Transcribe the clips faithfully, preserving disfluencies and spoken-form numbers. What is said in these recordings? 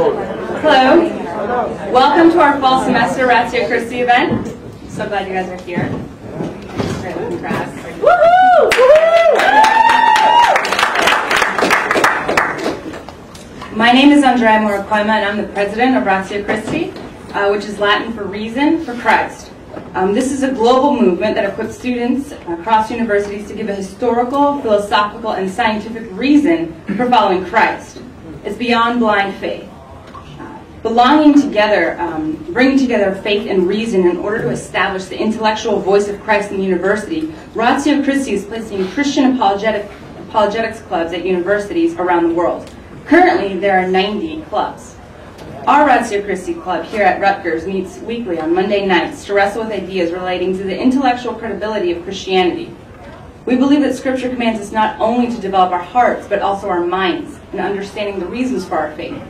Hello. Welcome to our fall semester Ratio Christi event. So glad you guys are here. Woohoo! My name is Andrea Moracoima, and I'm the president of Ratio Christi, uh, which is Latin for Reason for Christ. Um, this is a global movement that equips students across universities to give a historical, philosophical, and scientific reason for following Christ. It's beyond blind faith. Uh, belonging together, um, bringing together faith and reason in order to establish the intellectual voice of Christ in the university, Ratio Christi is placing Christian apologetic, apologetics clubs at universities around the world. Currently, there are ninety clubs. Our Ratio Christi Club here at Rutgers meets weekly on Monday nights to wrestle with ideas relating to the intellectual credibility of Christianity. We believe that Scripture commands us not only to develop our hearts, but also our minds in understanding the reasons for our faith.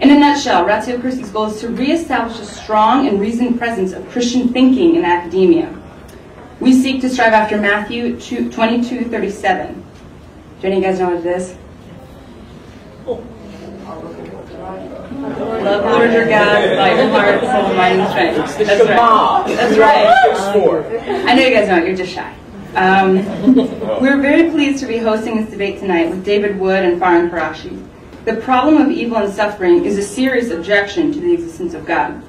In a nutshell, Ratio Christi's goal is to reestablish a strong and reasoned presence of Christian thinking in academia. We seek to strive after Matthew twenty-two thirty-seven. Do any of you guys know what it is? Oh. Love the Lord your God with all your heart, soul, mind, and strength. That's right. That's right. I know you guys know it. You're just shy. Um, we're very pleased to be hosting this debate tonight with David Wood and Farhan Qureshi. The problem of evil and suffering is a serious objection to the existence of God.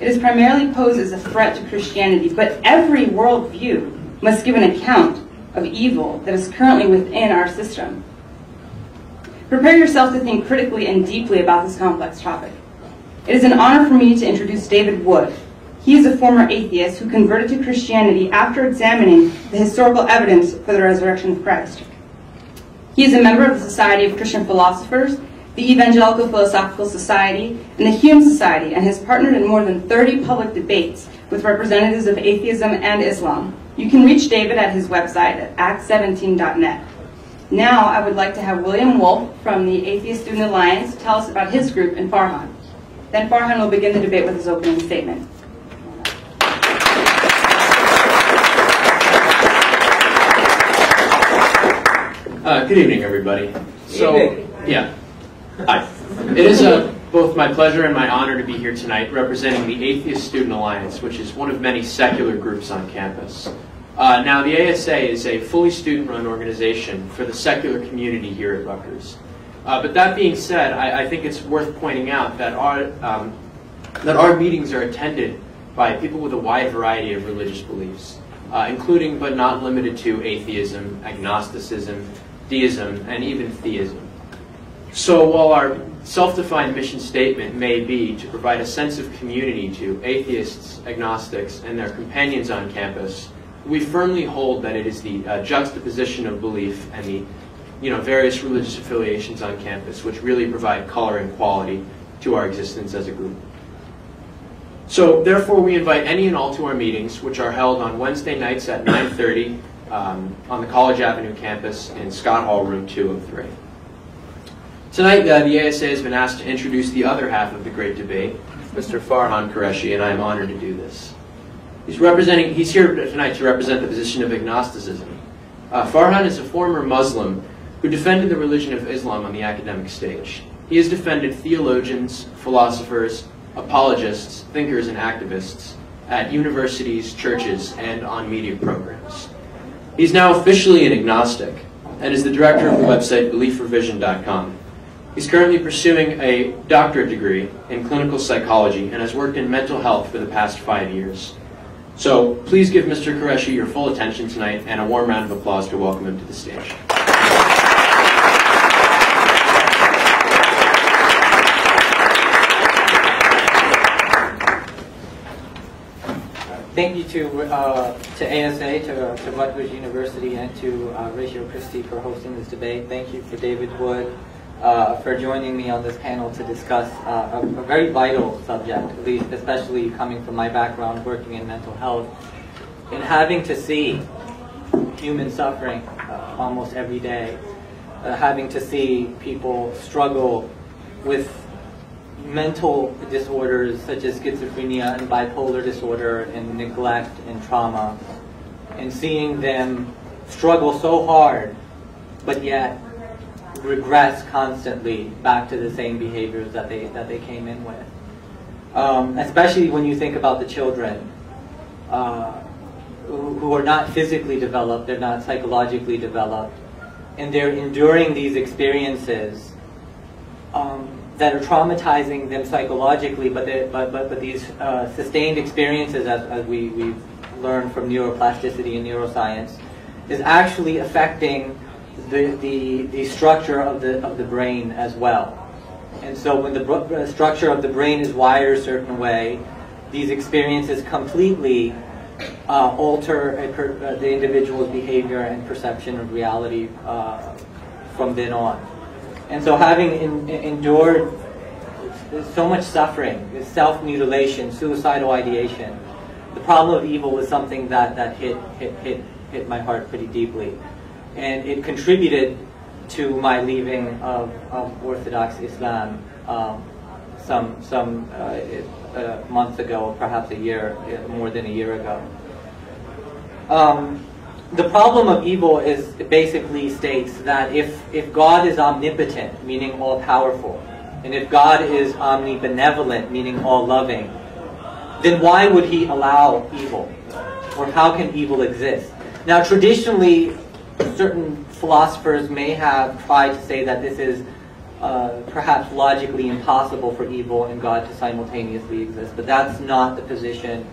It is primarily posed as a threat to Christianity, but every worldview must give an account of evil that is currently within our system. Prepare yourself to think critically and deeply about this complex topic. It is an honor for me to introduce David Wood. He is a former atheist who converted to Christianity after examining the historical evidence for the resurrection of Christ. He is a member of the Society of Christian Philosophers, the Evangelical Philosophical Society, and the Hume Society, and has partnered in more than thirty public debates with representatives of atheism and Islam. You can reach David at his website at act seventeen dot net. Now, I would like to have William Wolfe from the Atheist Student Alliance tell us about his group and Farhan. Then Farhan will begin the debate with his opening statement. Uh, good evening, everybody. So, yeah, hi. It is uh, both my pleasure and my honor to be here tonight representing the Atheist Student Alliance, which is one of many secular groups on campus. Uh, now, the A S A is a fully student-run organization for the secular community here at Rutgers. Uh, but that being said, I, I think it's worth pointing out that our, um, that our meetings are attended by people with a wide variety of religious beliefs, uh, including but not limited to atheism, agnosticism, deism, and even theism. So while our self-defined mission statement may be to provide a sense of community to atheists, agnostics, and their companions on campus, we firmly hold that it is the uh, juxtaposition of belief and the you know, various religious affiliations on campus which really provide color and quality to our existence as a group. So therefore, we invite any and all to our meetings, which are held on Wednesday nights at nine thirty um, on the College Avenue campus in Scott Hall, room two oh three. Tonight, uh, the A S A has been asked to introduce the other half of the great debate, Mister Farhan Qureshi, and I am honored to do this. He's representing. He's here tonight to represent the position of agnosticism. Uh, Farhan is a former Muslim who defended the religion of Islam on the academic stage. He has defended theologians, philosophers, apologists, thinkers, and activists at universities, churches, and on media programs. He's now officially an agnostic and is the director of the website belief revision dot com. He's currently pursuing a doctorate degree in clinical psychology and has worked in mental health for the past five years. So please give Mister Qureshi your full attention tonight and a warm round of applause to welcome him to the stage. Thank you to, uh, to A S A, to, uh, to Rutgers University, and to uh, Ratio Christi for hosting this debate. Thank you for David Wood uh, for joining me on this panel to discuss uh, a, a very vital subject, at least especially coming from my background working in mental health, and having to see human suffering uh, almost every day, uh, having to see people struggle with mental disorders such as schizophrenia and bipolar disorder and neglect and trauma, and seeing them struggle so hard but yet regress constantly back to the same behaviors that they that they came in with. Um, especially when you think about the children, uh, who, who are not physically developed, they're not psychologically developed, and they're enduring these experiences um, that are traumatizing them psychologically, but but, but but these uh, sustained experiences, as, as we, we've learned from neuroplasticity and neuroscience, is actually affecting the, the, the structure of the, of the brain as well. And so when the structure of the brain is wired a certain way, these experiences completely uh, alter a per, uh, the individual's behavior and perception of reality uh, from then on. And so having in, in, endured so much suffering, self-mutilation, suicidal ideation, the problem of evil was something that, that hit, hit, hit, hit my heart pretty deeply. And it contributed to my leaving of, of Orthodox Islam um, some some uh, uh, months ago, perhaps a year, more than a year ago. Um, the problem of evil is basically states that if if God is omnipotent, meaning all powerful, and if God is omnibenevolent, meaning all loving, then why would He allow evil, or how can evil exist? Now, traditionally, certain philosophers may have tried to say that this is uh, perhaps logically impossible for evil and God to simultaneously exist, but that's not the position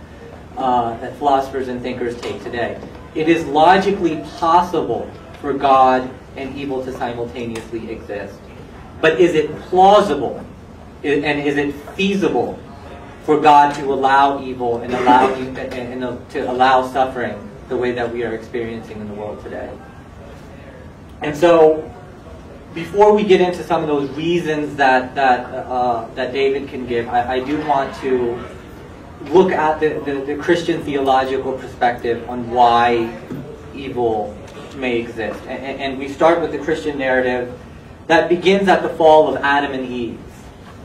uh, that philosophers and thinkers take today. It is logically possible for God and evil to simultaneously exist, but is it plausible and is it feasible for God to allow evil and allow and, and to allow suffering the way that we are experiencing in the world today? And so, before we get into some of those reasons that that uh, that David can give, I, I do want to look at the, the, the Christian theological perspective on why evil may exist. And, and we start with the Christian narrative that begins at the fall of Adam and Eve.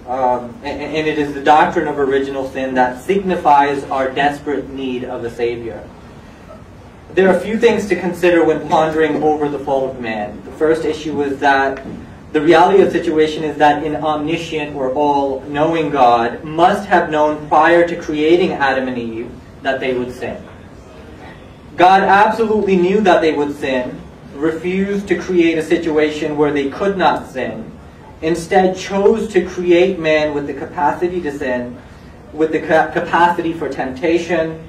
Um, and, and it is the doctrine of original sin that signifies our desperate need of a Savior. There are a few things to consider when pondering over the fall of man. The first issue is that the reality of the situation is that an omniscient or all-knowing God must have known prior to creating Adam and Eve that they would sin. God absolutely knew that they would sin, refused to create a situation where they could not sin, instead chose to create man with the capacity to sin, with the capacity for temptation,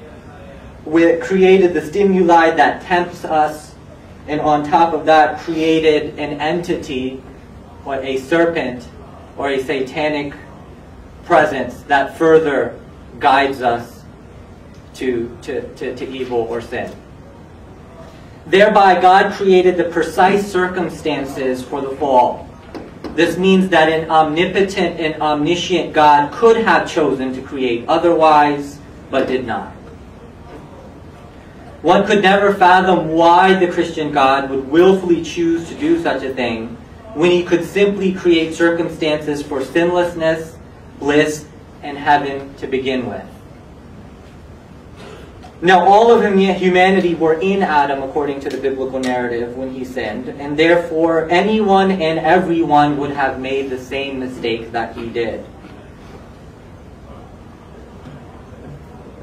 we created the stimuli that tempts us, and on top of that created an entity, or a serpent, or a satanic presence that further guides us to, to, to, to evil or sin. Thereby, God created the precise circumstances for the fall. This means that an omnipotent and omniscient God could have chosen to create otherwise, but did not. One could never fathom why the Christian God would willfully choose to do such a thing when he could simply create circumstances for sinlessness, bliss, and heaven to begin with. Now, all of humanity were in Adam according to the biblical narrative when he sinned, and therefore anyone and everyone would have made the same mistake that he did.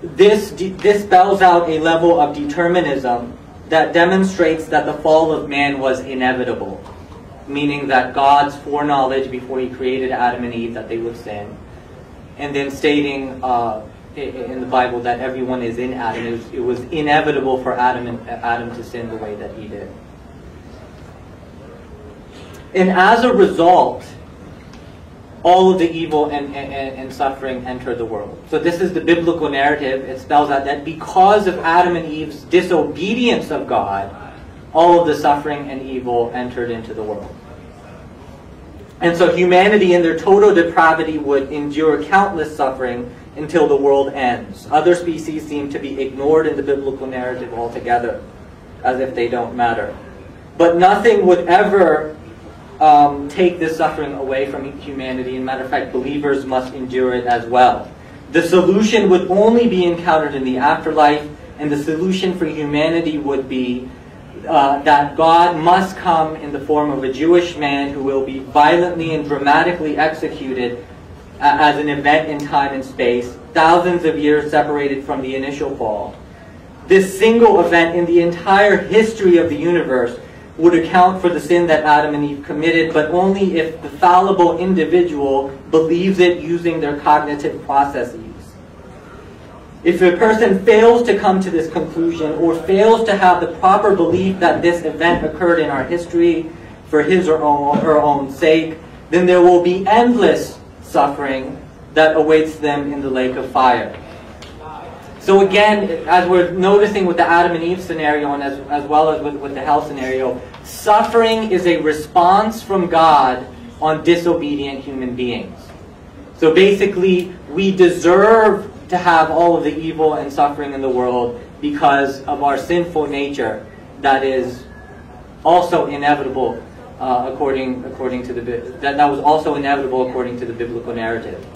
This, this spells out a level of determinism that demonstrates that the fall of man was inevitable, meaning that God's foreknowledge before he created Adam and Eve that they would sin, and then stating uh, in the Bible that everyone is in Adam. It was, it was inevitable for Adam, and, Adam to sin the way that he did. And as a result, all of the evil and, and, and suffering enter the world. So this is the biblical narrative. It spells out that because of Adam and Eve's disobedience of God, all of the suffering and evil entered into the world. And so humanity in their total depravity would endure countless suffering until the world ends. Other species seem to be ignored in the biblical narrative altogether, as if they don't matter. But nothing would ever Um, take this suffering away from humanity. And matter of fact, believers must endure it as well. The solution would only be encountered in the afterlife, and the solution for humanity would be uh, that God must come in the form of a Jewish man who will be violently and dramatically executed uh, as an event in time and space, thousands of years separated from the initial fall. This single event in the entire history of the universe would account for the sin that Adam and Eve committed, but only if the fallible individual believes it using their cognitive processes. If a person fails to come to this conclusion or fails to have the proper belief that this event occurred in our history for his or her own sake, then there will be endless suffering that awaits them in the lake of fire. So again, as we're noticing with the Adam and Eve scenario and as, as well as with, with the hell scenario, suffering is a response from God on disobedient human beings. So basically, we deserve to have all of the evil and suffering in the world because of our sinful nature that is also inevitable uh, according, according to the, that, that was also inevitable according to the biblical narrative.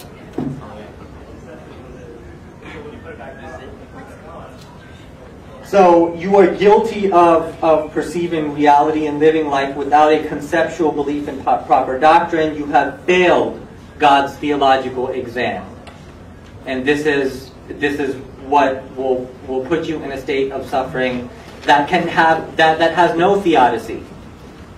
So you are guilty of, of perceiving reality and living life without a conceptual belief in proper doctrine. You have failed God's theological exam. And this is, this is what will, will put you in a state of suffering that, can have, that, that has no theodicy.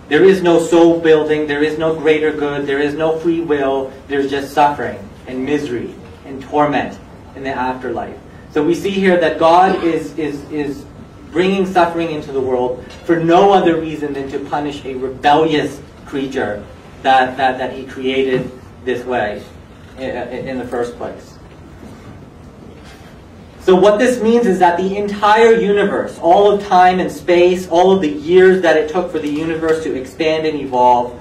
There is no soul building. There is no greater good. There is no free will. There's just suffering and misery and torment in the afterlife. So we see here that God is, is, is bringing suffering into the world for no other reason than to punish a rebellious creature that, that, that he created this way in, in the first place. So what this means is that the entire universe, all of time and space, all of the years that it took for the universe to expand and evolve,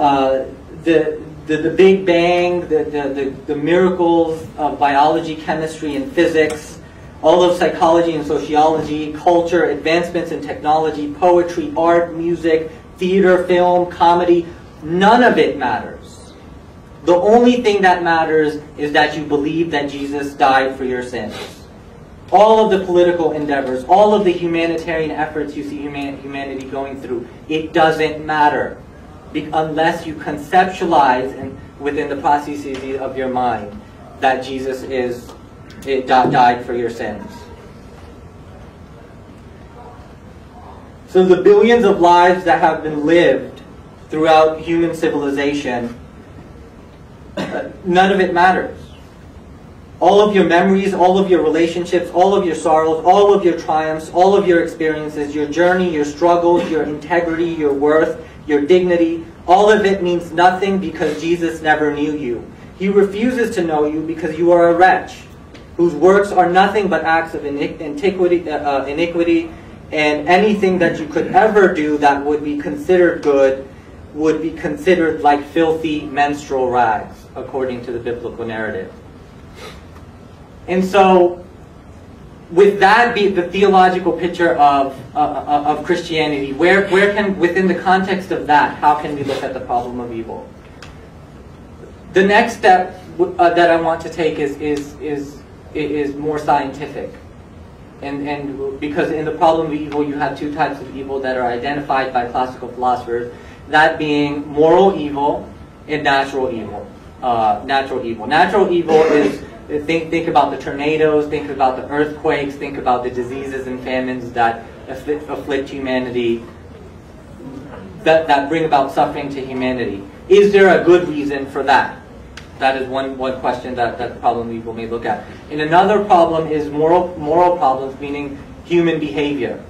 uh, the The, the Big Bang, the, the, the, the miracles of biology, chemistry, and physics, all of psychology and sociology, culture, advancements in technology, poetry, art, music, theater, film, comedy, none of it matters. The only thing that matters is that you believe that Jesus died for your sins. All of the political endeavors, all of the humanitarian efforts you see human, humanity going through, it doesn't matter. Unless you conceptualize and within the processes of your mind that Jesus is it died for your sins. So the billions of lives that have been lived throughout human civilization, none of it matters. All of your memories, all of your relationships, all of your sorrows, all of your triumphs, all of your experiences, your journey, your struggles, your integrity, your worth, your dignity, all of it means nothing because Jesus never knew you. He refuses to know you because you are a wretch whose works are nothing but acts of iniquity, uh, iniquity, and anything that you could ever do that would be considered good would be considered like filthy menstrual rags, according to the biblical narrative. And so, with that be the theological picture of, uh, of Christianity, where, where can, within the context of that, how can we look at the problem of evil? The next step uh, that I want to take is, is, is, is more scientific. And, and because in the problem of evil, you have two types of evil that are identified by classical philosophers, that being moral evil and natural evil. Uh, natural evil. Natural evil is... Think, think about the tornadoes, think about the earthquakes, think about the diseases and famines that afflict, afflict humanity, that, that bring about suffering to humanity. Is there a good reason for that? That is one, one question that, that the problem people may look at. And another problem is moral, moral problems, meaning human behavior,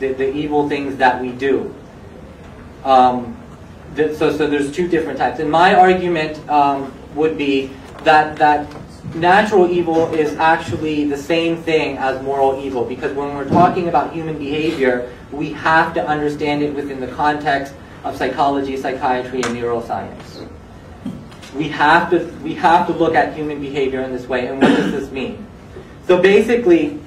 the, the evil things that we do. Um, th so, so there's two different types. And my argument um, would be that that natural evil is actually the same thing as moral evil, because when we're talking about human behavior, we have to understand it within the context of psychology, psychiatry, and neuroscience. We have to, we have to look at human behavior in this way, and what does this mean? So basically,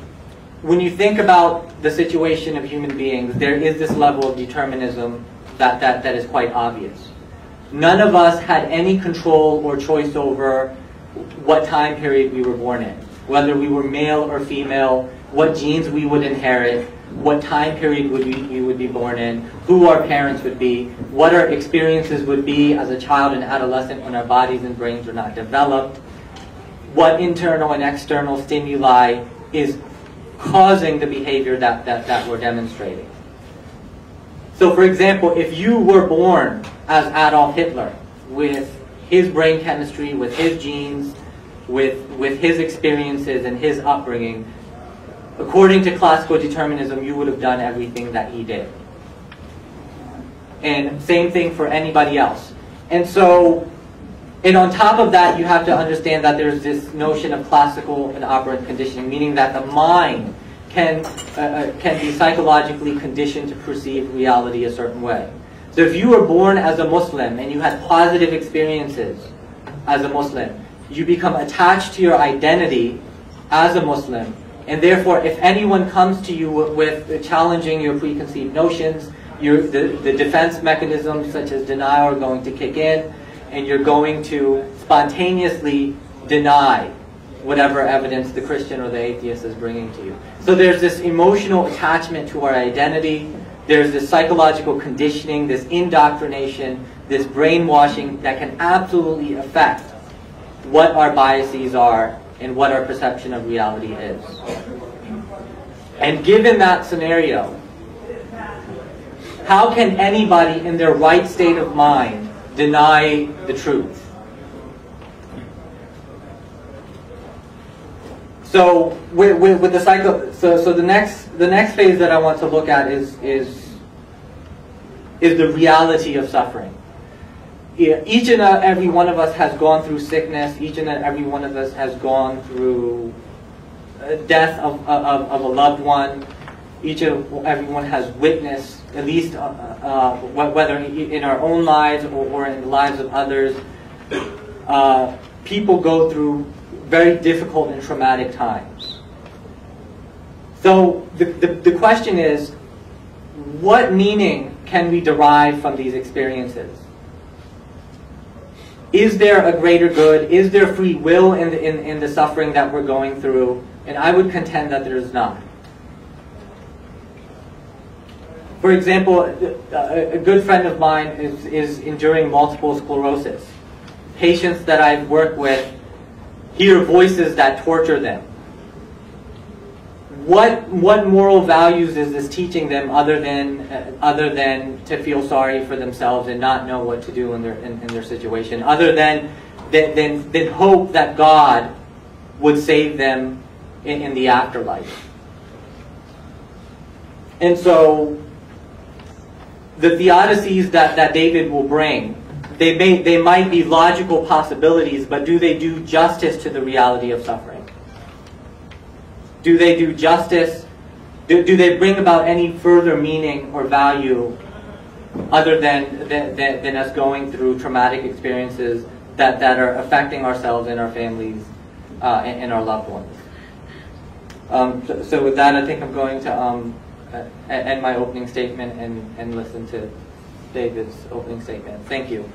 when you think about the situation of human beings, there is this level of determinism that, that, that is quite obvious. None of us had any control or choice over what time period we were born in, whether we were male or female, what genes we would inherit, what time period would we, we would be born in, who our parents would be, what our experiences would be as a child and adolescent when our bodies and brains were not developed, what internal and external stimuli is causing the behavior that, that, that we're demonstrating. So for example, if you were born as Adolf Hitler with his brain chemistry, with his genes, with, with his experiences and his upbringing, according to classical determinism, you would have done everything that he did. And same thing for anybody else. And so, and on top of that, you have to understand that there's this notion of classical and operant conditioning, meaning that the mind can, uh, can be psychologically conditioned to perceive reality a certain way. So if you were born as a Muslim and you had positive experiences as a Muslim, you become attached to your identity as a Muslim. And therefore, if anyone comes to you with challenging your preconceived notions, your, the, the defense mechanisms such as denial are going to kick in, and you're going to spontaneously deny whatever evidence the Christian or the atheist is bringing to you. So there's this emotional attachment to our identity, there's this psychological conditioning, this indoctrination, this brainwashing that can absolutely affect what our biases are and what our perception of reality is. And given that scenario, how can anybody in their right state of mind deny the truth? So with, with, with the psycho, so so the next the next phase that I want to look at is is is the reality of suffering. Each and every one of us has gone through sickness. Each and every one of us has gone through death of, of, of a loved one. Each and everyone has witnessed, at least uh, uh, whether in our own lives or, or in the lives of others, uh, people go through very difficult and traumatic times. So the, the, the question is, what meaning can we derive from these experiences? Is there a greater good? Is there free will in the, in, in the suffering that we're going through? And I would contend that there is not. For example, a good friend of mine is, is enduring multiple sclerosis. Patients that I've worked with hear voices that torture them. What, what moral values is this teaching them other than, uh, other than to feel sorry for themselves and not know what to do in their, in, in their situation, other than, than, than, than hope that God would save them in, in the afterlife? And so the theodicies that, that David will bring, they, may, they might be logical possibilities, but do they do justice to the reality of suffering? Do they do justice? Do, do they bring about any further meaning or value other than, than, than us going through traumatic experiences that, that are affecting ourselves and our families uh, and, and our loved ones? Um, so, so with that, I think I'm going to um, end my opening statement and, and listen to David's opening statement. Thank you.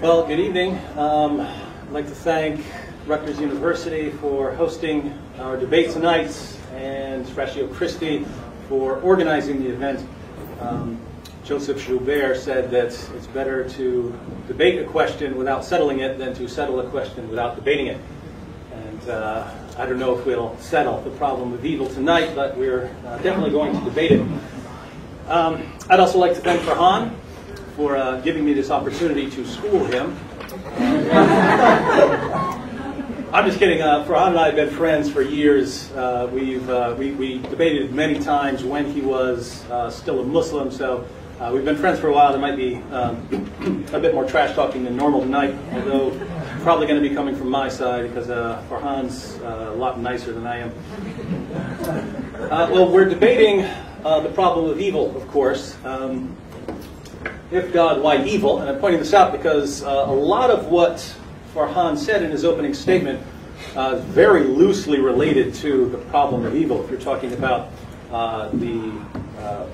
Well, good evening. Um, I'd like to thank Rutgers University for hosting our debate tonight and Ratio Christi for organizing the event. Um, Joseph Joubert said that it's better to debate a question without settling it than to settle a question without debating it. And uh, I don't know if we'll settle the problem of evil tonight, but we're uh, definitely going to debate it. Um, I'd also like to thank Farhan for uh, giving me this opportunity to school him. I'm just kidding. Uh, Farhan and I have been friends for years. Uh, we've, uh, we, we debated many times when he was uh, still a Muslim, so Uh, we've been friends for a while. There might be um, a bit more trash talking than normal tonight, although probably going to be coming from my side because uh, Farhan's uh, a lot nicer than I am. Uh, well, we're debating uh, the problem of evil, of course. Um, if God, why evil? And I'm pointing this out because uh, a lot of what Farhan said in his opening statement uh, is very loosely related to the problem of evil. If you're talking about uh, the uh,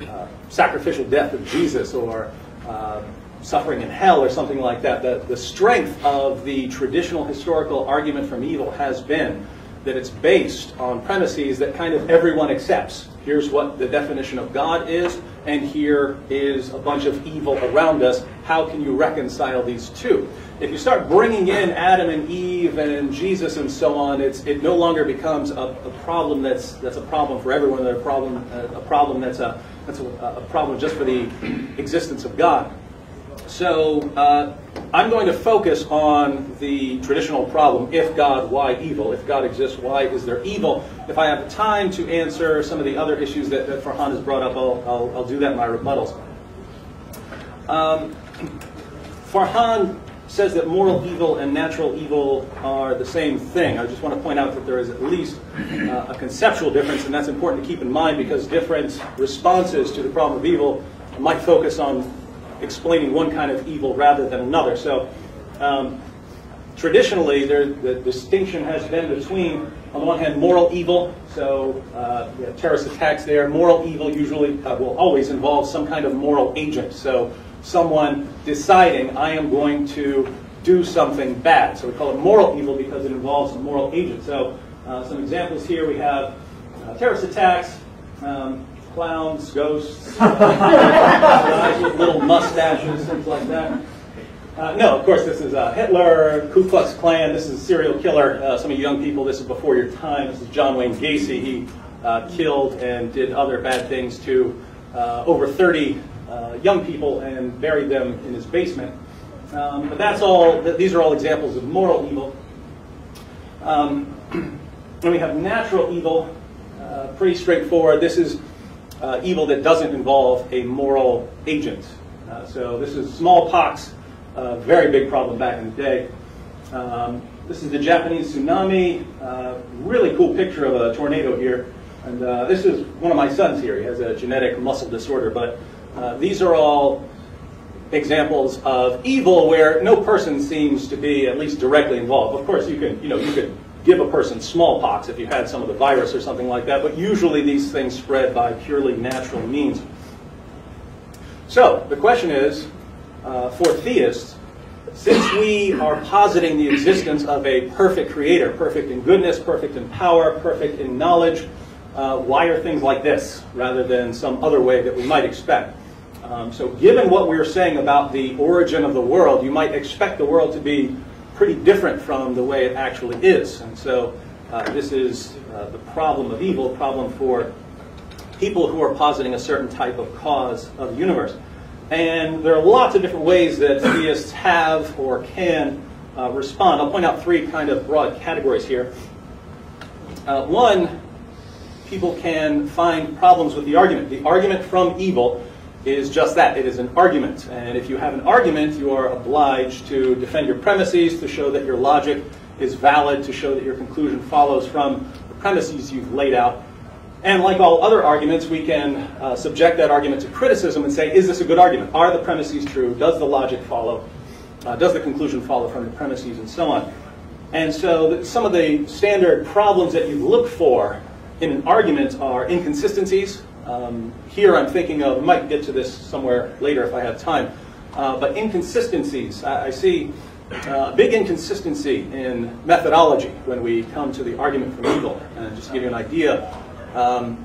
Uh, sacrificial death of Jesus, or uh, suffering in hell, or something like that. The, the strength of the traditional historical argument from evil has been that it's based on premises that kind of everyone accepts. Here's what the definition of God is, and here is a bunch of evil around us. How can you reconcile these two? If you start bringing in Adam and Eve and Jesus and so on, it's, it no longer becomes a, a problem that's, that's a problem for everyone, a problem, a, a problem that's a That's a, a problem just for the existence of God. So uh, I'm going to focus on the traditional problem, if God, why evil? If God exists, why is there evil? If I have time to answer some of the other issues that, that Farhan has brought up, I'll, I'll, I'll do that in my rebuttals. Um, Farhan says that moral evil and natural evil are the same thing. I just want to point out that there is at least uh, a conceptual difference, and that's important to keep in mind because different responses to the problem of evil might focus on explaining one kind of evil rather than another. So um, traditionally, there, the distinction has been between, on the one hand, moral evil, so uh, you know, terrorist attacks there. Moral evil usually uh, will always involve some kind of moral agent. So someone deciding, I am going to do something bad. So we call it moral evil because it involves a moral agent. So uh, some examples here, we have uh, terrorist attacks, um, clowns, ghosts, guys with little mustaches, things like that. Uh, no, of course, this is uh, Hitler, Ku Klux Klan. This is a serial killer. Uh, some of you young people, this is before your time. This is John Wayne Gacy. He uh, killed and did other bad things to uh, over thirty Uh, young people and buried them in his basement. Um, but that's all, th these are all examples of moral evil. Um, and we have natural evil, uh, pretty straightforward. This is uh, evil that doesn't involve a moral agent. Uh, so this is smallpox, a very big problem back in the day. Um, this is the Japanese tsunami, uh, really cool picture of a tornado here. And uh, this is one of my sons here. He has a genetic muscle disorder, but Uh, these are all examples of evil where no person seems to be at least directly involved. Of course, you can, you know, you could give a person smallpox if you had some of the virus or something like that, but usually these things spread by purely natural means. So the question is, uh, for theists, since we are positing the existence of a perfect creator, perfect in goodness, perfect in power, perfect in knowledge, uh, why are things like this rather than some other way that we might expect? Um, so given what we were saying about the origin of the world, you might expect the world to be pretty different from the way it actually is. And so uh, this is uh, the problem of evil, problem for people who are positing a certain type of cause of the universe. And there are lots of different ways that theists have or can uh, respond. I'll point out three kind of broad categories here. Uh, one, people can find problems with the argument. The argument from evil is just that. It is an argument. And if you have an argument, you are obliged to defend your premises, to show that your logic is valid, to show that your conclusion follows from the premises you've laid out. And like all other arguments, we can uh, subject that argument to criticism and say, is this a good argument? Are the premises true? Does the logic follow? Uh, does the conclusion follow from the premises and so on? And so some of the standard problems that you look for in an argument are inconsistencies. Um, here I'm thinking of, I might get to this somewhere later if I have time, uh, but inconsistencies. I, I see uh, a big inconsistency in methodology when we come to the argument from evil. And just to give you an idea, um,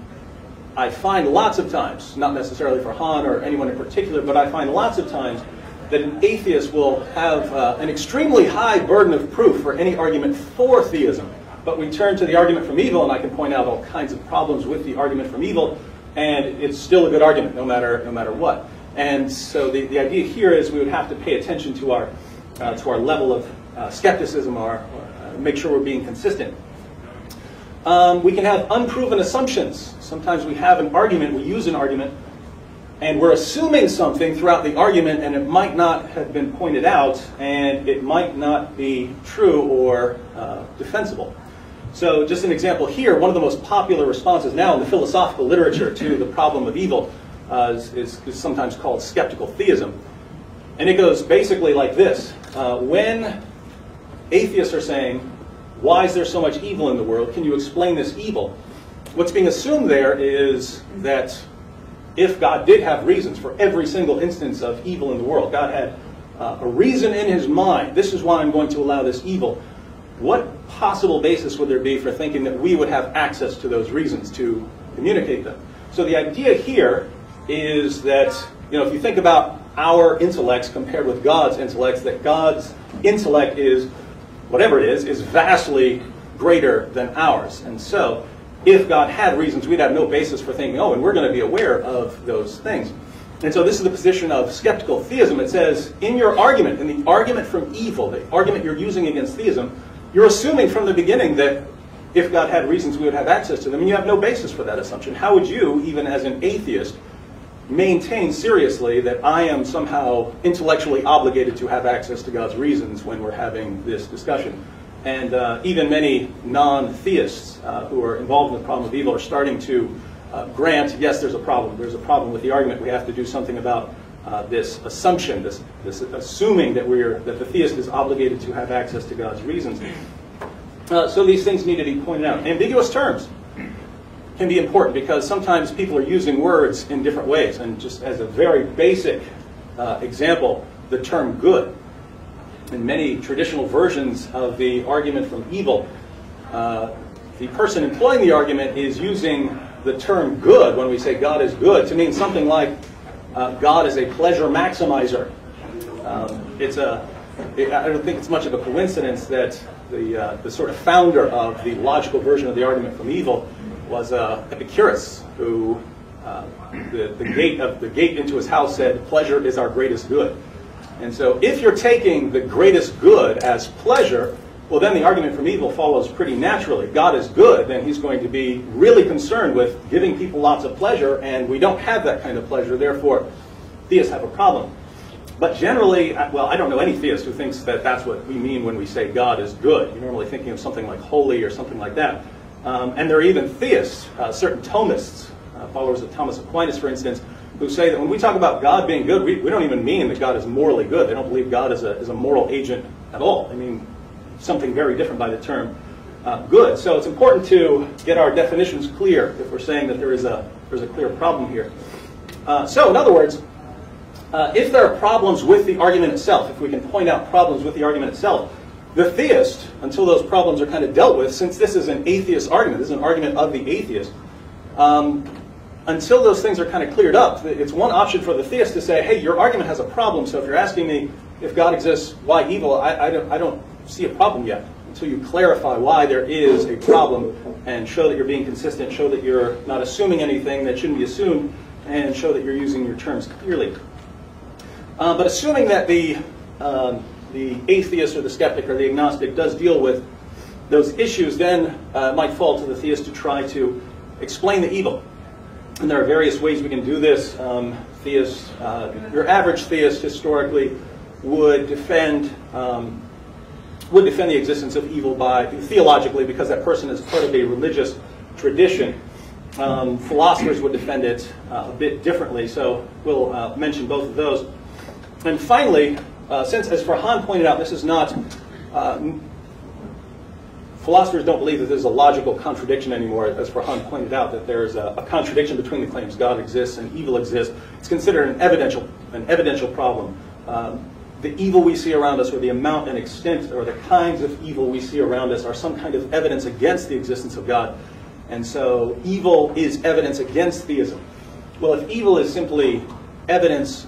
I find lots of times, not necessarily for Han or anyone in particular, but I find lots of times that an atheist will have uh, an extremely high burden of proof for any argument for theism. But we turn to the argument from evil, and I can point out all kinds of problems with the argument from evil, and it's still a good argument, no matter no matter what. And so the, the idea here is we would have to pay attention to our uh, to our level of uh, skepticism, or, or uh, make sure we're being consistent. Um, we can have unproven assumptions. Sometimes we have an argument, we use an argument, And we're assuming something throughout the argument, and it might not have been pointed out, and it might not be true or uh, defensible. So just an example here, one of the most popular responses now in the philosophical literature to the problem of evil uh, is, is, is sometimes called skeptical theism. And it goes basically like this. Uh, when atheists are saying, why is there so much evil in the world? Can you explain this evil? What's being assumed there is that if God did have reasons for every single instance of evil in the world, God had uh, a reason in his mind, this is why I'm going to allow this evil, what possible basis would there be for thinking that we would have access to those reasons to communicate them? So the idea here is that, you know, if you think about our intellects compared with God's intellects, that God's intellect is, whatever it is, is vastly greater than ours. And so, if God had reasons, we'd have no basis for thinking, oh, and we're going to be aware of those things. And so this is the position of skeptical theism. It says, in your argument, in the argument from evil, the argument you're using against theism, you're assuming from the beginning that if God had reasons, we would have access to them, and you have no basis for that assumption. How would you, even as an atheist, maintain seriously that I am somehow intellectually obligated to have access to God's reasons when we're having this discussion? And uh, even many non-theists uh, who are involved in the problem of evil are starting to uh, grant, yes, there's a problem. There's a problem with the argument. We have to do something about uh, this assumption, this, this assuming that we're that the theist is obligated to have access to God's reasons. Uh, so these things need to be pointed out. Ambiguous terms can be important because sometimes people are using words in different ways. And just as a very basic uh, example, the term good. In many traditional versions of the argument from evil, uh, the person employing the argument is using the term good, when we say God is good, to mean something like uh, God is a pleasure maximizer. Um, it's a, it, I don't think it's much of a coincidence that the, uh, the sort of founder of the logical version of the argument from evil was uh, Epicurus, who uh, the, the, gate of, the gate into his house said, pleasure is our greatest good. And so if you're taking the greatest good as pleasure, well, then the argument from evil follows pretty naturally. If God is good, then he's going to be really concerned with giving people lots of pleasure, and we don't have that kind of pleasure. Therefore, theists have a problem. But generally, well, I don't know any theist who thinks that that's what we mean when we say God is good. You're normally thinking of something like holy or something like that. Um, and there are even theists, uh, certain Thomists, uh, followers of Thomas Aquinas, for instance, who say that when we talk about God being good, we, we don't even mean that God is morally good. They don't believe God is a, is a moral agent at all. They mean something very different by the term uh, good. So it's important to get our definitions clear if we're saying that there is a, there's a clear problem here. Uh, so in other words, uh, if there are problems with the argument itself, if we can point out problems with the argument itself, the theist, until those problems are kind of dealt with, since this is an atheist argument, this is an argument of the atheist, um, until those things are kind of cleared up, it's one option for the theist to say, hey, your argument has a problem, so if you're asking me if God exists, why evil, I, I, don't, I don't see a problem yet, until you clarify why there is a problem and show that you're being consistent, show that you're not assuming anything that shouldn't be assumed, and show that you're using your terms clearly. Uh, but assuming that the, um, the atheist or the skeptic or the agnostic does deal with those issues, then uh, it might fall to the theist to try to explain the evil. And there are various ways we can do this. Um, theists, uh, your average theist historically would defend um, would defend the existence of evil by theologically, because that person is part of a religious tradition. Um, philosophers would defend it uh, a bit differently, so we'll uh, mention both of those. And finally, uh, since, as Farhan pointed out, this is not uh, philosophers don't believe that there's a logical contradiction anymore, as Farhan pointed out, that there's a, a contradiction between the claims God exists and evil exists. It's considered an evidential, an evidential problem. Um, the evil we see around us, or the amount and extent, or the kinds of evil we see around us, are some kind of evidence against the existence of God. And so evil is evidence against theism. Well, if evil is simply evidence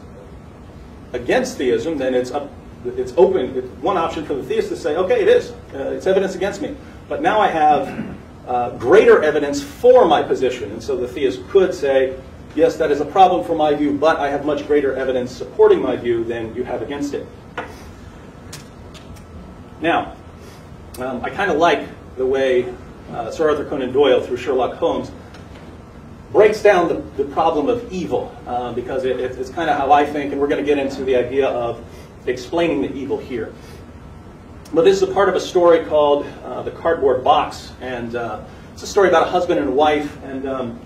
against theism, then it's up It's open. It's one option for the theist to say, okay, it is. Uh, it's evidence against me. But now I have uh, greater evidence for my position. And so the theist could say, yes, that is a problem for my view, but I have much greater evidence supporting my view than you have against it. Now, um, I kind of like the way uh, Sir Arthur Conan Doyle, through Sherlock Holmes, breaks down the, the problem of evil, uh, because it, it, it's kind of how I think, and we're going to get into the idea of explaining the evil here. But this is a part of a story called uh, The Cardboard Box, and uh, it's a story about a husband and wife, and um,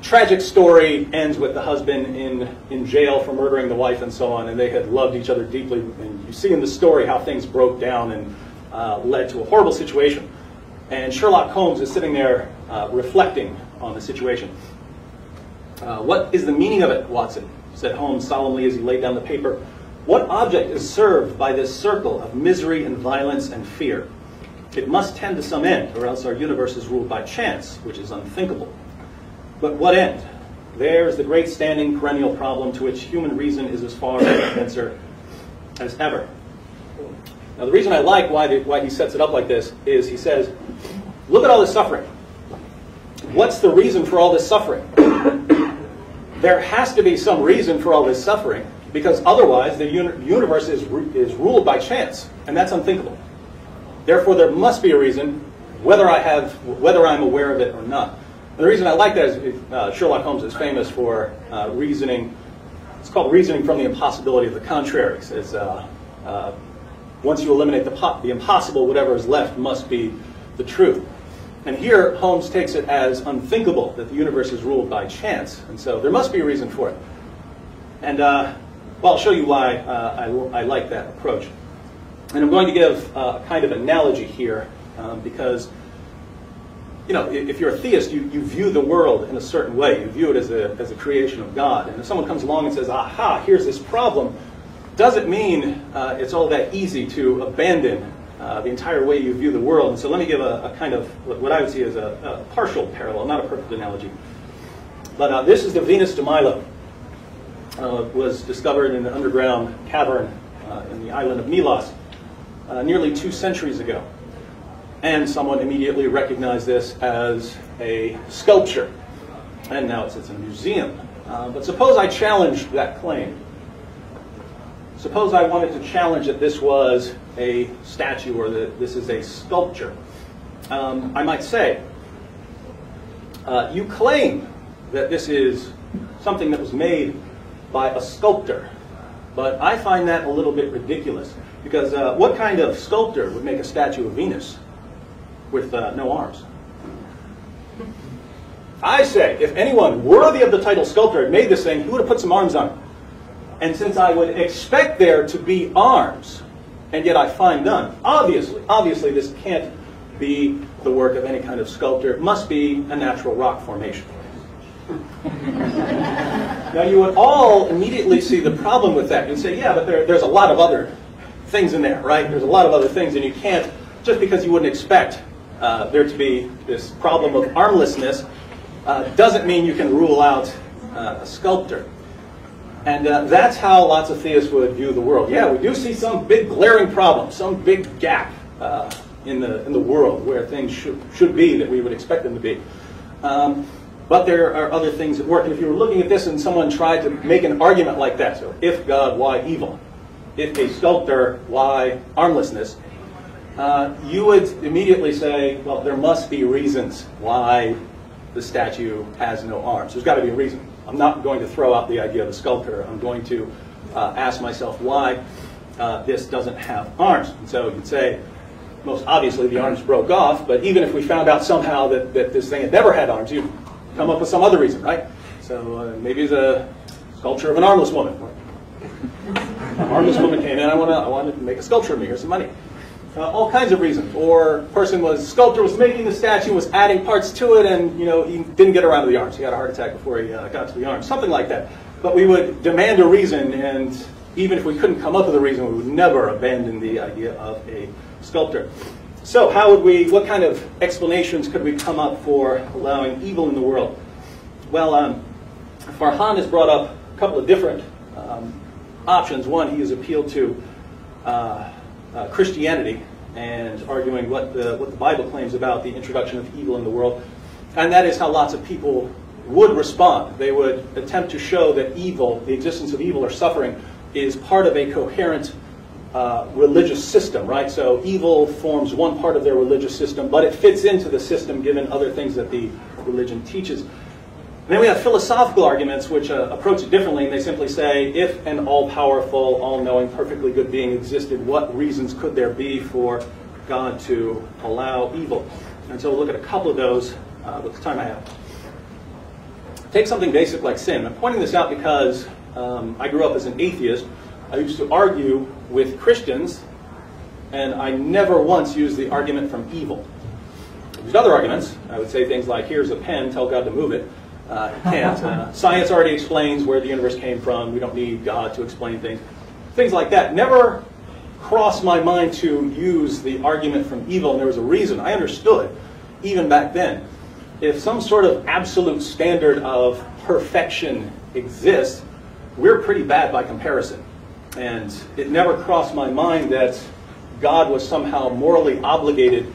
tragic story ends with the husband in, in jail for murdering the wife and so on, and they had loved each other deeply, and you see in the story how things broke down and uh, led to a horrible situation. And Sherlock Holmes is sitting there uh, reflecting on the situation. Uh, what is the meaning of it, Watson? Said Holmes solemnly as he laid down the paper. What object is served by this circle of misery and violence and fear? It must tend to some end, or else our universe is ruled by chance, which is unthinkable. But what end? There is the great standing perennial problem to which human reason is as far as answer as ever. Now the reason I like why, the, why he sets it up like this is he says, look at all this suffering. What's the reason for all this suffering? There has to be some reason for all this suffering, because otherwise the uni universe is, is ruled by chance, and that's unthinkable. Therefore there must be a reason, whether, I have, whether I'm aware of it or not. And the reason I like that is uh, Sherlock Holmes is famous for uh, reasoning. It's called reasoning from the impossibility of the contrary. It says, uh, uh, once you eliminate the, po the impossible, whatever is left must be the truth. And here, Holmes takes it as unthinkable that the universe is ruled by chance. And so there must be a reason for it. And uh, well, I'll show you why uh, I, I like that approach. And I'm going to give uh, a kind of analogy here, um, because you know, if you're a theist, you, you view the world in a certain way. You view it as a, as a creation of God. And if someone comes along and says, aha, here's this problem, doesn't mean uh, it's all that easy to abandon uh, the entire way you view the world. And so let me give a, a kind of what I would see as a, a partial parallel, not a perfect analogy. But uh, this is the Venus de Milo. Uh, was discovered in an underground cavern uh, in the island of Milos uh, nearly two centuries ago. And someone immediately recognized this as a sculpture. And now it sits in a museum. Uh, but suppose I challenged that claim. Suppose I wanted to challenge that this was a statue or that this is a sculpture. Um, I might say, uh, you claim that this is something that was made by a sculptor, but I find that a little bit ridiculous, because uh, what kind of sculptor would make a statue of Venus with uh, no arms? I say, if anyone worthy of the title sculptor had made this thing, he would have put some arms on it. And since I would expect there to be arms, and yet I find none, obviously, obviously this can't be the work of any kind of sculptor. It must be a natural rock formation. Now you would all immediately see the problem with that. You'd say, yeah, but there, there's a lot of other things in there, right? There's a lot of other things, and you can't, just because you wouldn't expect uh, there to be this problem of armlessness, uh, doesn't mean you can rule out uh, a sculptor. And uh, that's how lots of theists would view the world. Yeah, we do see some big glaring problem, some big gap uh, in the in the world where things should should be that we would expect them to be. Um, but there are other things at work. And if you were looking at this and someone tried to make an argument like that, so if God, why evil? If a sculptor, why armlessness? Uh, you would immediately say, well, there must be reasons why the statue has no arms. There's got to be a reason. I'm not going to throw out the idea of a sculptor. I'm going to uh, ask myself why uh, this doesn't have arms. And so you could say, most obviously the arms broke off, but even if we found out somehow that, that this thing had never had arms, you'd come up with some other reason, right? So uh, maybe it's a sculpture of an armless woman. An armless woman came in, I, wanna, I wanted to make a sculpture of me, here's some money. Uh, all kinds of reasons. Or person was, sculptor was making the statue, was adding parts to it, and you know, he didn't get around to the arms. He had a heart attack before he uh, got to the arms. Something like that. But we would demand a reason, and even if we couldn't come up with a reason, we would never abandon the idea of a sculptor. So how would we, what kind of explanations could we come up for allowing evil in the world? Well, um, Farhan has brought up a couple of different um, options. One, he has appealed to uh, Uh, Christianity and arguing what the, what the Bible claims about the introduction of evil in the world. And that is how lots of people would respond. They would attempt to show that evil, the existence of evil or suffering, is part of a coherent uh, religious system, right? So evil forms one part of their religious system, but it fits into the system given other things that the religion teaches. And then we have philosophical arguments which uh, approach it differently, and they simply say, if an all-powerful, all-knowing, perfectly good being existed, what reasons could there be for God to allow evil? And so we'll look at a couple of those uh, with the time I have. Take something basic like sin. I'm pointing this out because um, I grew up as an atheist. I used to argue with Christians, and I never once used the argument from evil. I used other arguments. I would say things like, here's a pen, tell God to move it. Uh, it can't. Uh, science already explains where the universe came from. We don't need God to explain things. Things like that never crossed my mind to use the argument from evil, and there was a reason. I understood, even back then, if some sort of absolute standard of perfection exists, we're pretty bad by comparison. And it never crossed my mind that God was somehow morally obligated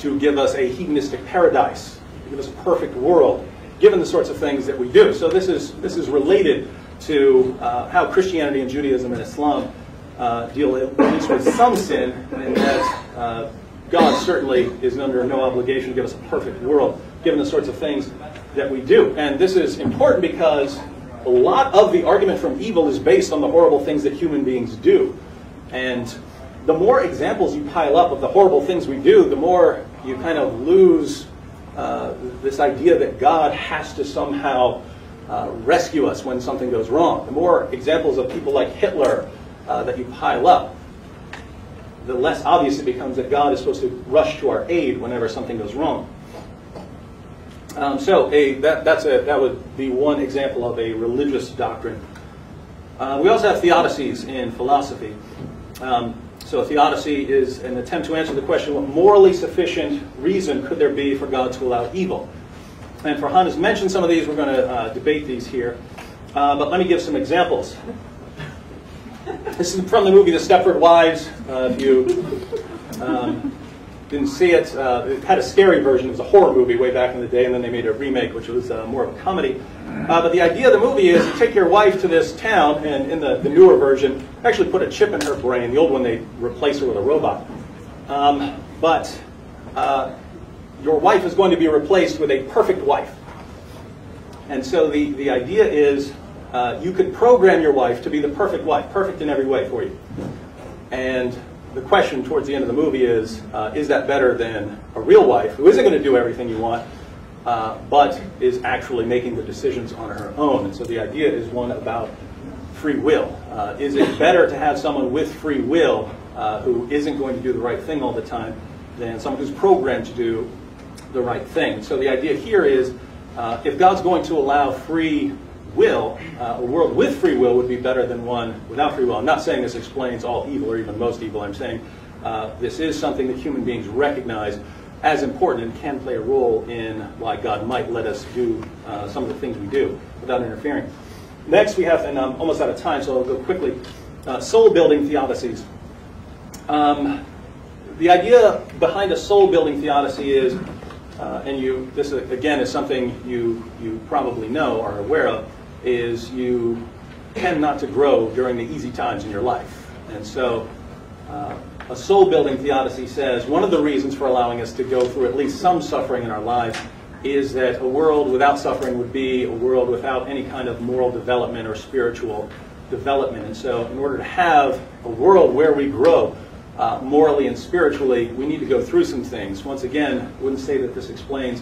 to give us a hedonistic paradise, to give us a perfect world, given the sorts of things that we do. So this is, this is related to uh, how Christianity and Judaism and Islam uh, deal at least with some sin, and that uh, God certainly is under no obligation to give us a perfect world, given the sorts of things that we do. And this is important because a lot of the argument from evil is based on the horrible things that human beings do. And the more examples you pile up of the horrible things we do, the more you kind of lose Uh, this idea that God has to somehow uh, rescue us when something goes wrong. The more examples of people like Hitler uh, that you pile up, the less obvious it becomes that God is supposed to rush to our aid whenever something goes wrong. Um, so a, that, that's a, that would be one example of a religious doctrine. Uh, we also have theodicies in philosophy. Um, So a theodicy is an attempt to answer the question, what morally sufficient reason could there be for God to allow evil? And Farhan has mentioned some of these. We're going to uh, debate these here. Uh, but let me give some examples. This is from the movie The Stepford Wives. Uh, if you um, didn't see it, uh, it had a scary version. It was a horror movie way back in the day, and then they made a remake, which was uh, more of a comedy. Uh, but the idea of the movie is you take your wife to this town, and in the, the newer version, actually put a chip in her brain. The old one, they replace her with a robot. Um, but uh, your wife is going to be replaced with a perfect wife. And so the, the idea is uh, you could program your wife to be the perfect wife, perfect in every way for you. And the question towards the end of the movie is, uh, is that better than a real wife who isn't going to do everything you want, Uh, but is actually making the decisions on her own? And so the idea is one about free will. Uh, is it better to have someone with free will uh, who isn't going to do the right thing all the time than someone who's programmed to do the right thing? So the idea here is uh, if God's going to allow free will, uh, a world with free will would be better than one without free will. I'm not saying this explains all evil or even most evil. I'm saying uh, this is something that human beings recognize as important and can play a role in why God might let us do uh, some of the things we do without interfering. Next we have, and I'm almost out of time, so I'll go quickly, uh, soul-building theodicies. Um, the idea behind a soul-building theodicy is, uh, and you, this again is something you, you probably know or are aware of, is you tend not to grow during the easy times in your life. And so, uh, a soul-building theodicy says one of the reasons for allowing us to go through at least some suffering in our lives is that a world without suffering would be a world without any kind of moral development or spiritual development. And so in order to have a world where we grow uh, morally and spiritually, we need to go through some things. Once again, I wouldn't say that this explains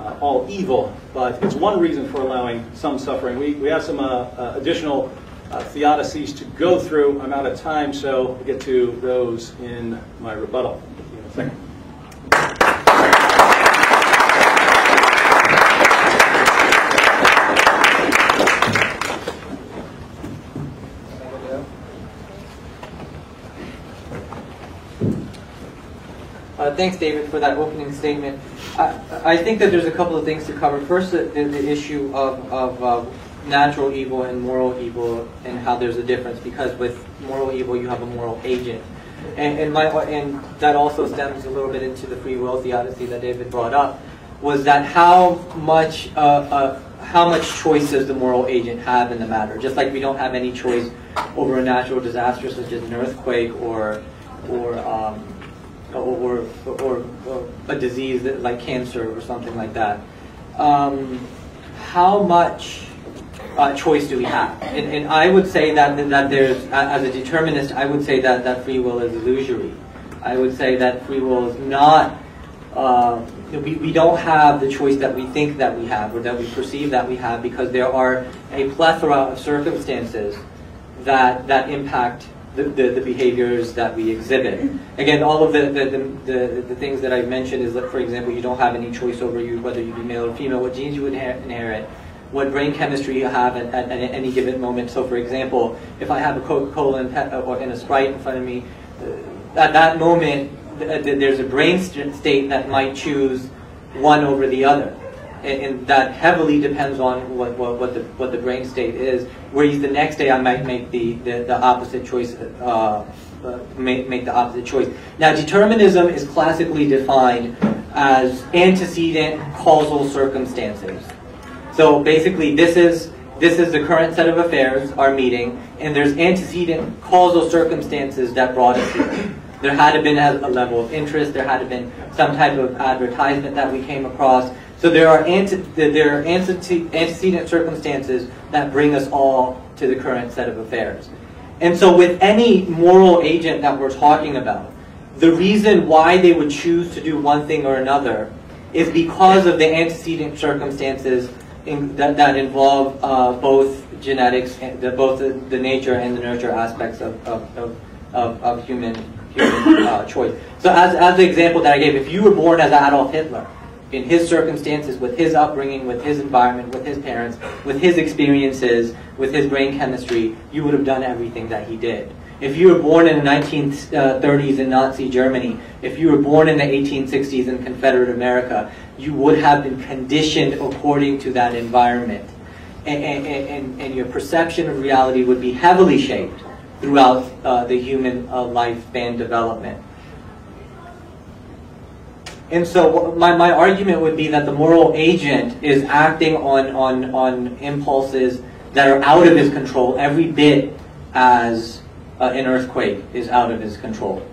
uh, all evil, but it's one reason for allowing some suffering. We, we have some uh, uh, additional Uh, theodicies to go through. I'm out of time, so I'll get to those in my rebuttal. In a second. Uh, thanks, David, for that opening statement. I, I think that there's a couple of things to cover. First, the, the issue of, of uh, natural evil and moral evil, and how there's a difference, because with moral evil you have a moral agent, and and, my, and that also stems a little bit into the free will theodicy that David brought up, was that how much uh, uh, how much choice does the moral agent have in the matter? Just like we don't have any choice over a natural disaster such as an earthquake or or um, or, or, or, or a disease that, like cancer or something like that. Um, how much uh, choice do we have? And, and I would say that, that there's, as a determinist, I would say that, that free will is illusory. I would say that free will is not, uh, we, we don't have the choice that we think that we have or that we perceive that we have, because there are a plethora of circumstances that, that impact the, the, the behaviors that we exhibit. Again, all of the, the, the, the things that I've mentioned is that, for example, you don't have any choice over you, whether you be male or female, what genes you inherit, what brain chemistry you have at, at, at any given moment. So, for example, if I have a Coca-Cola and, and a Sprite in front of me, at that moment, there's a brain state that might choose one over the other, and that heavily depends on what what, what the what the brain state is. Whereas the next day, I might make the the, the opposite choice. Uh, make make the opposite choice. Now, determinism is classically defined as antecedent causal circumstances. So basically, this is this is the current set of affairs, our meeting, and there's antecedent causal circumstances that brought us here. There had been a level of interest. There had been some type of advertisement that we came across. So there are ante there are antecedent circumstances that bring us all to the current set of affairs. And so with any moral agent that we're talking about, the reason why they would choose to do one thing or another is because of the antecedent circumstances in, that, that involve uh, both genetics, and the, both the, the nature and the nurture aspects of, of, of, of, of human Human, uh, choice. So as, as the example that I gave, if you were born as Adolf Hitler, in his circumstances, with his upbringing, with his environment, with his parents, with his experiences, with his brain chemistry, you would have done everything that he did. If you were born in the nineteen thirties in Nazi Germany, if you were born in the eighteen sixties in Confederate America, you would have been conditioned according to that environment. And, and, and, and your perception of reality would be heavily shaped throughout uh, the human uh, lifespan development. And so my, my argument would be that the moral agent is acting on, on, on impulses that are out of his control every bit as uh, an earthquake is out of his control.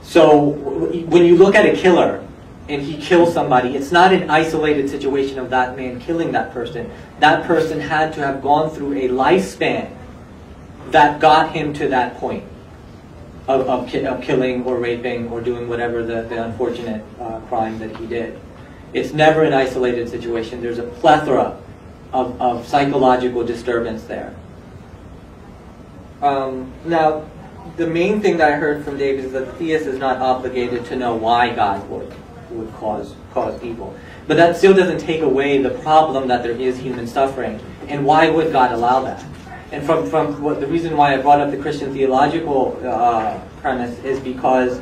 So when you look at a killer and he kills somebody, it's not an isolated situation of that man killing that person. That person had to have gone through a lifespan that got him to that point of, of, ki of killing or raping or doing whatever the, the unfortunate uh, crime that he did. It's never an isolated situation. There's a plethora of, of psychological disturbance there. Um, now, the main thing that I heard from David is that the theist is not obligated to know why God would, would cause, cause evil. But that still doesn't take away the problem that there is human suffering. And why would God allow that? And from, from what, the reason why I brought up the Christian theological uh, premise is because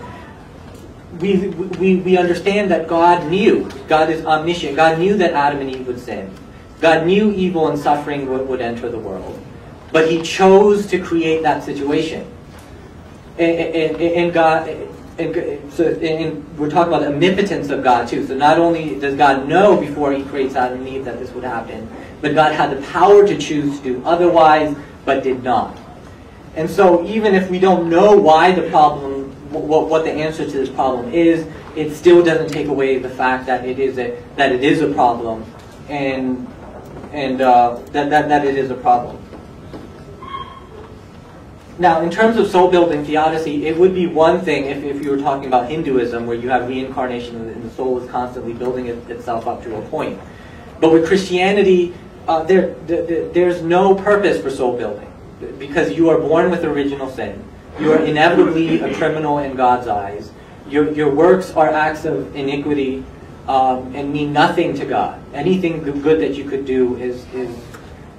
we, we, we understand that God knew. God is omniscient. God knew that Adam and Eve would sin. God knew evil and suffering would, would enter the world. But he chose to create that situation. And, and, and God, and, so, and we're talking about the omnipotence of God too. So not only does God know before he creates Adam and Eve that this would happen, but God had the power to choose to do otherwise, but did not. And so even if we don't know why the problem, what, what the answer to this problem is, it still doesn't take away the fact that it is a, that it is a problem, and, and uh, that, that, that it is a problem. Now, in terms of soul-building theodicy, it would be one thing if, if you were talking about Hinduism, where you have reincarnation and the soul is constantly building it, itself up to a point. But with Christianity, Uh, there, there, there's no purpose for soul building, because you are born with original sin. You are inevitably a criminal in God's eyes. Your, your works are acts of iniquity um, and mean nothing to God. Anything good that you could do is, is,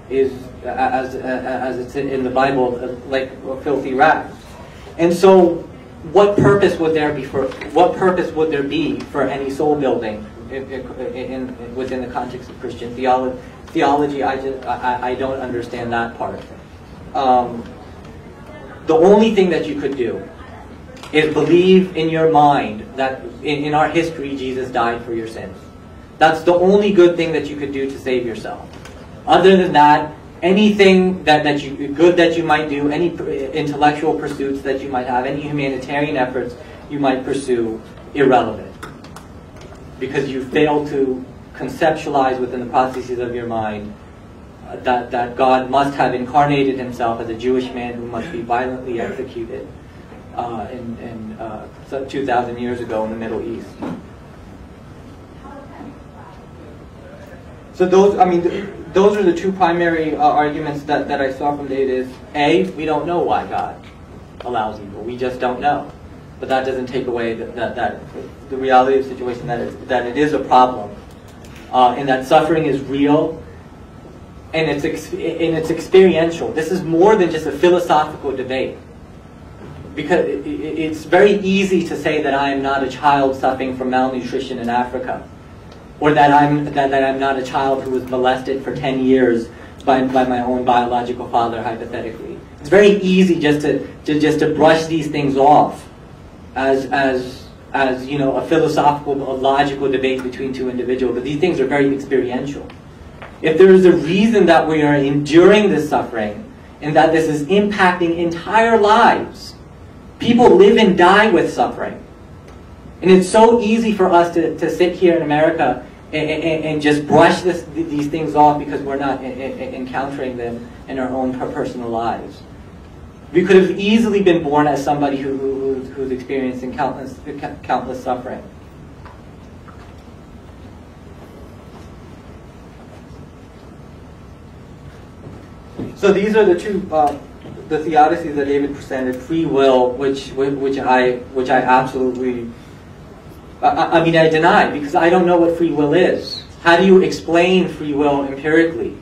is uh, as, uh, as it's in the Bible, uh, like uh, filthy rags. And so, what purpose would there be for? What purpose would there be for any soul building in, in, within the context of Christian theology? Theology, I, just, I, I don't understand that part. Um, the only thing that you could do is believe in your mind that in, in our history, Jesus died for your sins. That's the only good thing that you could do to save yourself. Other than that, anything that, that you, good that you might do, any intellectual pursuits that you might have, any humanitarian efforts you might pursue, irrelevant. Because you fail to conceptualize within the processes of your mind uh, that, that God must have incarnated himself as a Jewish man who must be violently executed uh, in, in uh, two thousand years ago in the Middle East. So those, I mean, th those are the two primary uh, arguments that, that I saw from David. Is A, we don't know why God allows evil. We just don't know. But that doesn't take away the, that, that the reality of the situation, that it, that it is a problem, uh, and that suffering is real, and it's, ex and it's experiential. This is more than just a philosophical debate. Because it, it, it's very easy to say that I am not a child suffering from malnutrition in Africa. Or that I'm that, that I'm not a child who was molested for ten years by by my own biological father, hypothetically. It's very easy just to, to just to brush these things off as as as you know, a philosophical, a logical debate between two individuals. But these things are very experiential. If there is a reason that we are enduring this suffering and that this is impacting entire lives, people live and die with suffering. And it's so easy for us to, to sit here in America and, and, and just brush this, these things off because we're not in, in, encountering them in our own personal lives. We could have easily been born as somebody who, who, who's experiencing countless, countless suffering. So these are the two uh, the theodicies that David presented: free will, which which I which I absolutely. I mean, I deny, because I don't know what free will is. How do you explain free will empirically?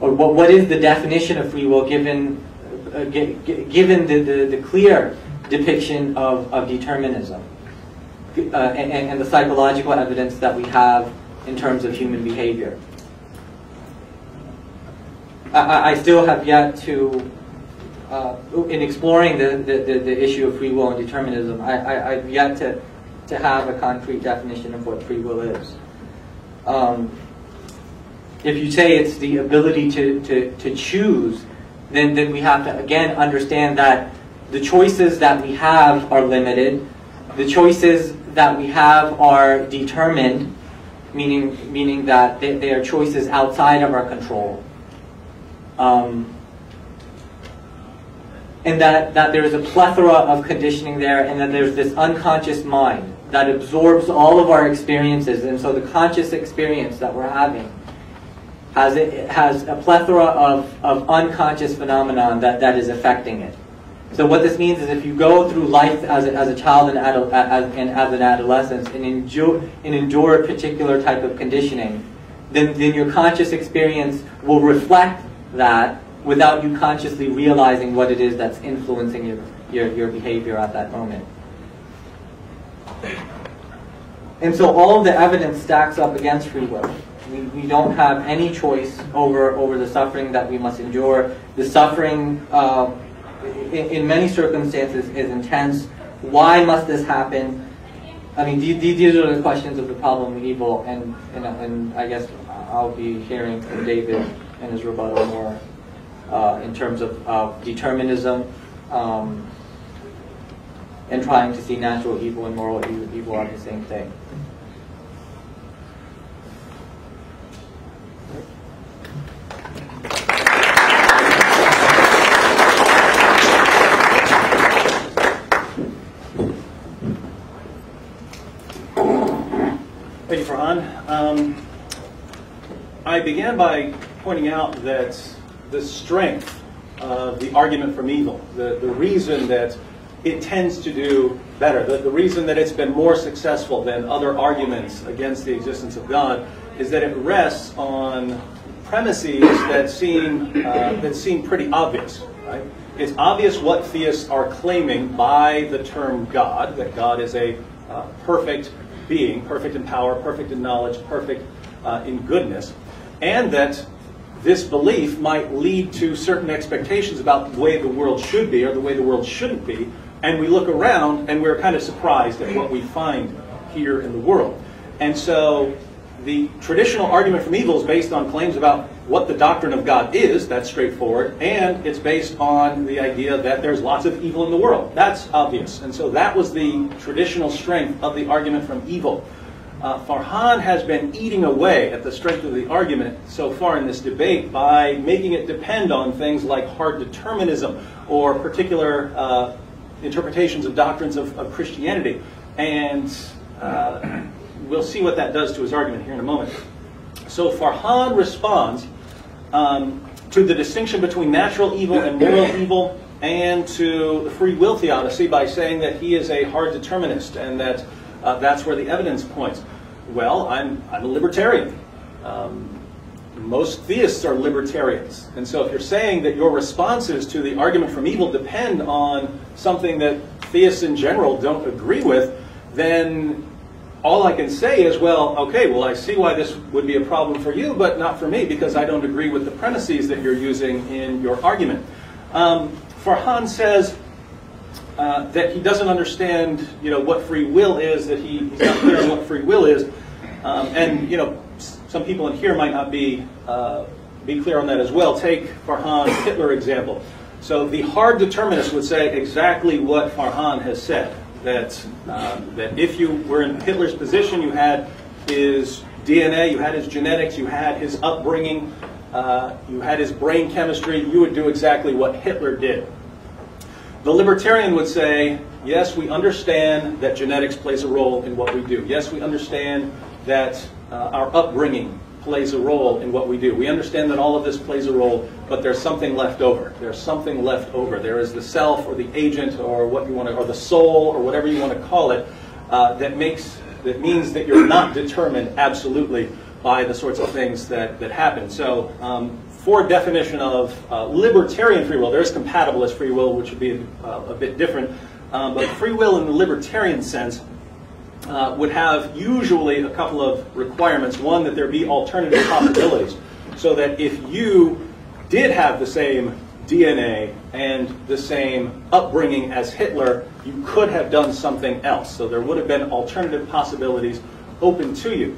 Or what, what is the definition of free will given, uh, g g given the, the, the clear depiction of, of determinism uh, and, and the psychological evidence that we have in terms of human behavior? I, I still have yet to... Uh, in exploring the, the, the, the issue of free will and determinism, I, I, I've yet to... to have a concrete definition of what free will is. Um, if you say it's the ability to, to, to choose, then, then we have to, again, understand that the choices that we have are limited. The choices that we have are determined, meaning, meaning that they, they are choices outside of our control. Um, and that, that there is a plethora of conditioning there, and that there's this unconscious mind that absorbs all of our experiences, and so the conscious experience that we're having has a, has a plethora of, of unconscious phenomenon that, that is affecting it. So what this means is if you go through life as a, as a child and, adult, as, and as an adolescent and endure, and endure a particular type of conditioning, then, then your conscious experience will reflect that without you consciously realizing what it is that's influencing your, your, your behavior at that moment. And so all of the evidence stacks up against free will. We, we don't have any choice over, over the suffering that we must endure. The suffering, uh, in, in many circumstances, is intense. Why must this happen? I mean, these, these are the questions of the problem of evil, and, and, and I guess I'll be hearing from David and his rebuttal more uh, in terms of uh, determinism. Um, and trying to see natural evil and moral evil are the same thing. Thank you, Farhan. Um, I began by pointing out that the strength of the argument from evil, the, the reason that it tends to do better. The, the reason that it's been more successful than other arguments against the existence of God is that it rests on premises that seem, uh, that seem pretty obvious. Right? It's obvious what theists are claiming by the term God, that God is a uh, perfect being, perfect in power, perfect in knowledge, perfect uh, in goodness, and that this belief might lead to certain expectations about the way the world should be or the way the world shouldn't be. And we look around and we're kind of surprised at what we find here in the world. And so the traditional argument from evil is based on claims about what the doctrine of God is. That's straightforward. And it's based on the idea that there's lots of evil in the world. That's obvious. And so that was the traditional strength of the argument from evil. Uh, Farhan has been eating away at the strength of the argument so far in this debate by making it depend on things like hard determinism or particular uh, interpretations of doctrines of, of Christianity. And uh, we'll see what that does to his argument here in a moment. So Farhan responds um, to the distinction between natural evil and moral evil and to the free will theodicy by saying that he is a hard determinist and that uh, that's where the evidence points. Well, I'm, I'm a libertarian. Um, most theists are libertarians. And so if you're saying that your responses to the argument from evil depend on something that theists in general don't agree with, then all I can say is, well, okay, well, I see why this would be a problem for you, but not for me, because I don't agree with the premises that you're using in your argument. Um, Farhan says uh, that he doesn't understand, you know, what free will is, that he, he's not clear on what free will is, um, and, you know, some people in here might not be, uh, be clear on that as well. Take Farhan's Hitler example. So the hard determinist would say exactly what Farhan has said, that, um, that if you were in Hitler's position, you had his D N A, you had his genetics, you had his upbringing, Uh, you had his brain chemistry, you would do exactly what Hitler did. The libertarian would say, yes, we understand that genetics plays a role in what we do. Yes, we understand that uh, our upbringing plays a role in what we do. We understand that all of this plays a role, but there's something left over. There's something left over. There is the self or the agent or what you want to, or the soul or whatever you want to call it, uh, that makes, that means that you're not determined absolutely by the sorts of things that, that happen. So um, for definition of uh, libertarian free will, there is compatibilist free will, which would be a, a bit different, um, but free will in the libertarian sense uh, would have usually a couple of requirements. One, that there be alternative possibilities, so that if you did have the same D N A and the same upbringing as Hitler, you could have done something else. So there would have been alternative possibilities open to you.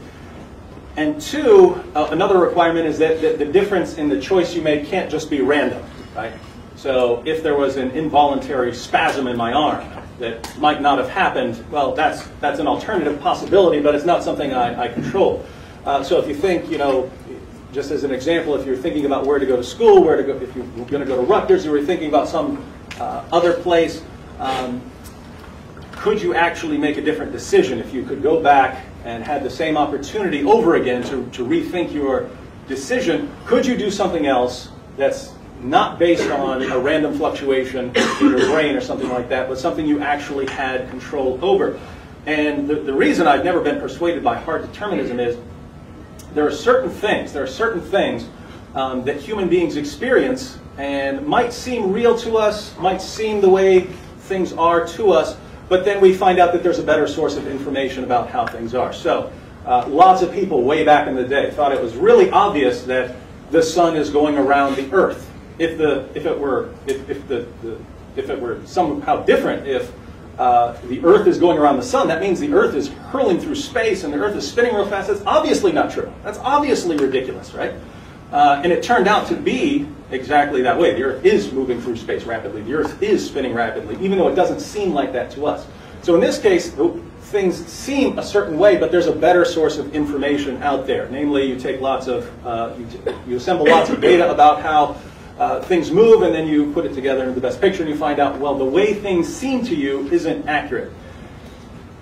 And two, uh, another requirement is that, that the difference in the choice you make can't just be random, right? So if there was an involuntary spasm in my arm that might not have happened, well, that's, that's an alternative possibility, but it's not something I, I control. Uh, so if you think, you know, just as an example, if you're thinking about where to go to school, where to go, if you're going to go to Rutgers, or you're thinking about some uh, other place, um, could you actually make a different decision if you could go back and had the same opportunity over again to, to rethink your decision? Could you do something else that's not based on a random fluctuation in your brain or something like that, but something you actually had control over? And the, the reason I've never been persuaded by hard determinism is there are certain things, there are certain things um, that human beings experience and might seem real to us, might seem the way things are to us, but then we find out that there's a better source of information about how things are. So uh, lots of people way back in the day thought it was really obvious that the sun is going around the earth. If the if it were if, if the, the if it were somehow different, if uh, the earth is going around the sun, that means the earth is hurling through space and the earth is spinning real fast. That's obviously not true. That's obviously ridiculous, right? Uh, and it turned out to be exactly that way. The Earth is moving through space rapidly. The Earth is spinning rapidly, even though it doesn't seem like that to us. So in this case, things seem a certain way, but there's a better source of information out there. Namely, you take lots of, uh, you, t you assemble lots of data about how uh, things move, and then you put it together into the best picture, and you find out, well, the way things seem to you isn't accurate.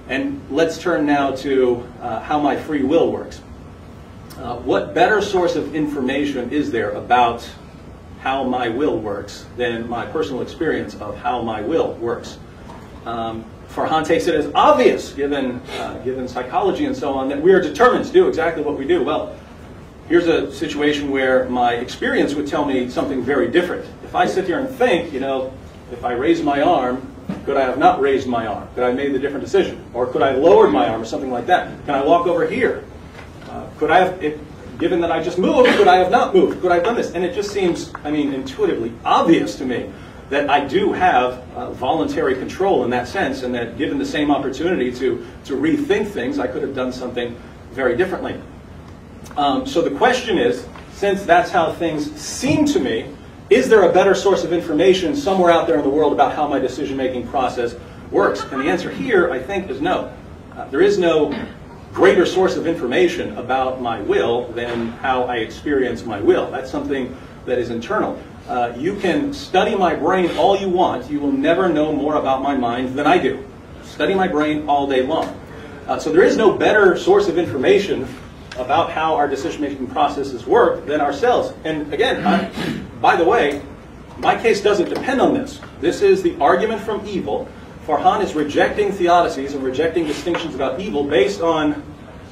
And let's turn now to uh, how my free will works. Uh, what better source of information is there about how my will works than my personal experience of how my will works? Um, Farhan takes it as obvious, given, uh, given psychology and so on, that we are determined to do exactly what we do. Well, here's a situation where my experience would tell me something very different. If I sit here and think, you know, if I raise my arm, could I have not raised my arm? Could I have made a different decision? Or could I have lowered my arm or something like that? Can I walk over here? Uh, could I have, if, given that I just moved, could I have not moved? Could I have done this? And it just seems, I mean, intuitively obvious to me that I do have uh, voluntary control in that sense, and that given the same opportunity to, to rethink things, I could have done something very differently. Um, so the question is, since that's how things seem to me, is there a better source of information somewhere out there in the world about how my decision-making process works? And the answer here, I think, is no. Uh, there is no greater source of information about my will than how I experience my will. That's something that is internal. Uh, you can study my brain all you want. You will never know more about my mind than I do. Study my brain all day long. Uh, so there is no better source of information about how our decision-making processes work than ourselves. And again, I, by the way, my case doesn't depend on this. This is the argument from evil. Farhan is rejecting theodicies and rejecting distinctions about evil based on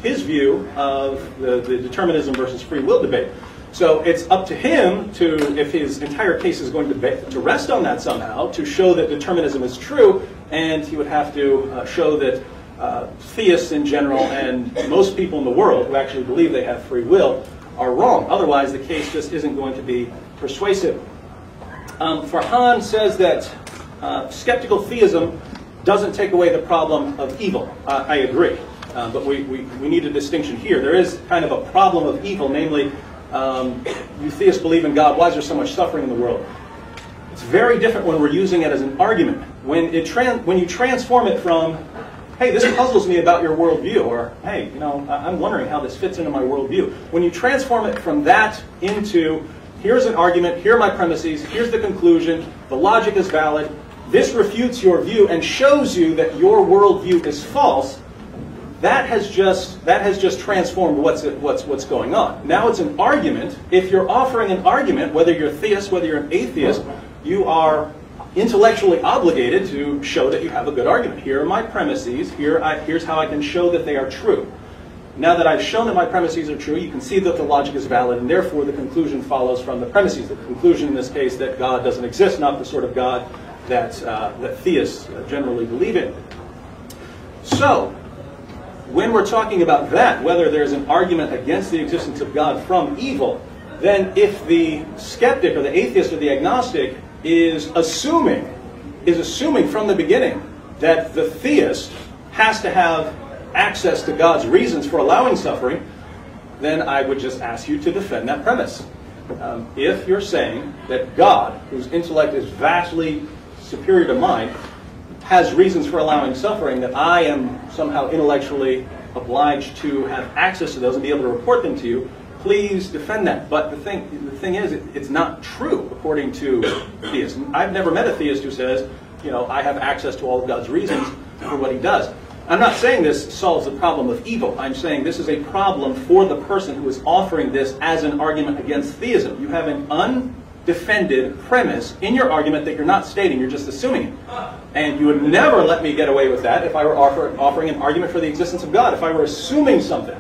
his view of the, the determinism versus free will debate. So it's up to him to, if his entire case is going to, to rest on that somehow, to show that determinism is true, and he would have to uh, show that uh, theists in general and most people in the world who actually believe they have free will are wrong. Otherwise, the case just isn't going to be persuasive. Um, Farhan says that Uh, skeptical theism doesn't take away the problem of evil. Uh, I agree, uh, but we, we, we need a distinction here. There is kind of a problem of evil, namely, um, you theists believe in God, why is there so much suffering in the world? It's very different when we're using it as an argument. When, it tran when you transform it from, hey, this puzzles me about your worldview, or hey, you know, I I'm wondering how this fits into my worldview. When you transform it from that into, here's an argument, here are my premises, here's the conclusion, the logic is valid, this refutes your view and shows you that your worldview is false. That has just that has just transformed what's what's what's going on. Now it's an argument. If you're offering an argument, whether you're a theist, whether you're an atheist, you are intellectually obligated to show that you have a good argument. Here are my premises. Here I, here's how I can show that they are true. Now that I've shown that my premises are true, you can see that the logic is valid, and therefore the conclusion follows from the premises. The conclusion in this case that God doesn't exist, not the sort of God that, uh, that theists generally believe in. So, when we're talking about that, whether there's an argument against the existence of God from evil, then if the skeptic or the atheist or the agnostic is assuming, is assuming from the beginning that the theist has to have access to God's reasons for allowing suffering, then I would just ask you to defend that premise. Um, if you're saying that God, whose intellect is vastly superior to mine, has reasons for allowing suffering, that I am somehow intellectually obliged to have access to those and be able to report them to you, please defend that. But the thing, the thing is, it, it's not true according to theists. I've never met a theist who says, you know, I have access to all of God's reasons for what he does. I'm not saying this solves the problem of evil. I'm saying this is a problem for the person who is offering this as an argument against theism. You have an un... defended premise in your argument that you're not stating, you're just assuming it. And you would never let me get away with that if I were offer, offering an argument for the existence of God, if I were assuming something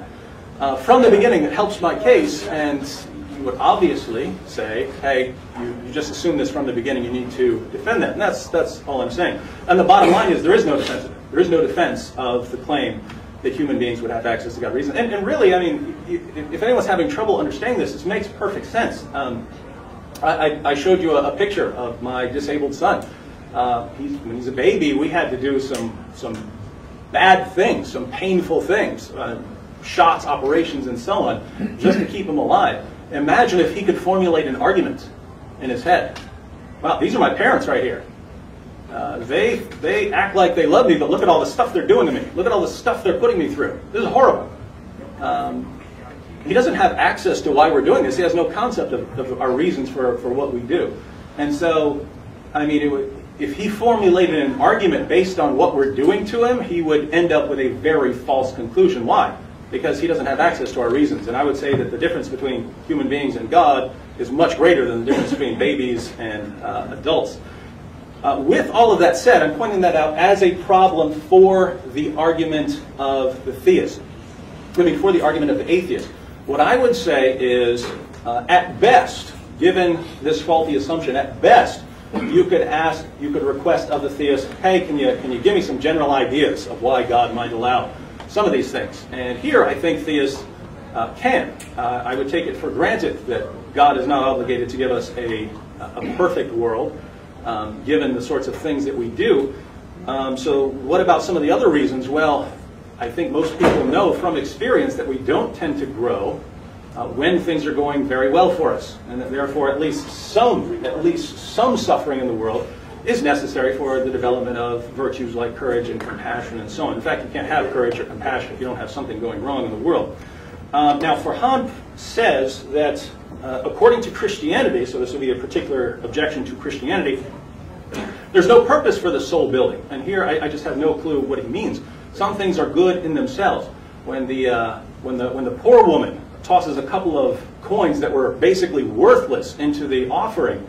uh, from the beginning that helps my case, and you would obviously say, hey, you, you just assume this from the beginning, you need to defend that. And that's, that's all I'm saying. And the bottom line is there is no defense of it. There is no defense of the claim that human beings would have access to God's reason. And, and really, I mean, if anyone's having trouble understanding this, this makes perfect sense. Um, I, I showed you a, a picture of my disabled son. Uh, he's, when he's a baby, we had to do some, some bad things, some painful things, uh, shots, operations, and so on, just to keep him alive. Imagine if he could formulate an argument in his head. Wow, these are my parents right here. Uh, they, they act like they love me, but look at all the stuff they're doing to me. Look at all the stuff they're putting me through. This is horrible. Um, He doesn't have access to why we're doing this. He has no concept of, of our reasons for, for what we do. And so, I mean, it would, if he formulated an argument based on what we're doing to him, he would end up with a very false conclusion. Why? Because he doesn't have access to our reasons. And I would say that the difference between human beings and God is much greater than the difference between babies and uh, adults. Uh, with all of that said, I'm pointing that out as a problem for the argument of the theist. I mean, for the argument of the atheist. What I would say is, uh, at best, given this faulty assumption, at best, you could ask, you could request of the theist, hey, can you, can you give me some general ideas of why God might allow some of these things? And here, I think theists uh, can. Uh, I would take it for granted that God is not obligated to give us a, a perfect world, um, given the sorts of things that we do. Um, so what about some of the other reasons? Well, I think most people know from experience that we don't tend to grow uh, when things are going very well for us, and that therefore at least some, at least some suffering in the world is necessary for the development of virtues like courage and compassion and so on. In fact, you can't have courage or compassion if you don't have something going wrong in the world. Um, now, Farhan says that uh, according to Christianity, so this would be a particular objection to Christianity, there's no purpose for the soul building. And here, I, I just have no clue what he means. Some things are good in themselves. When the, uh, when the, when the poor woman tosses a couple of coins that were basically worthless into the offering,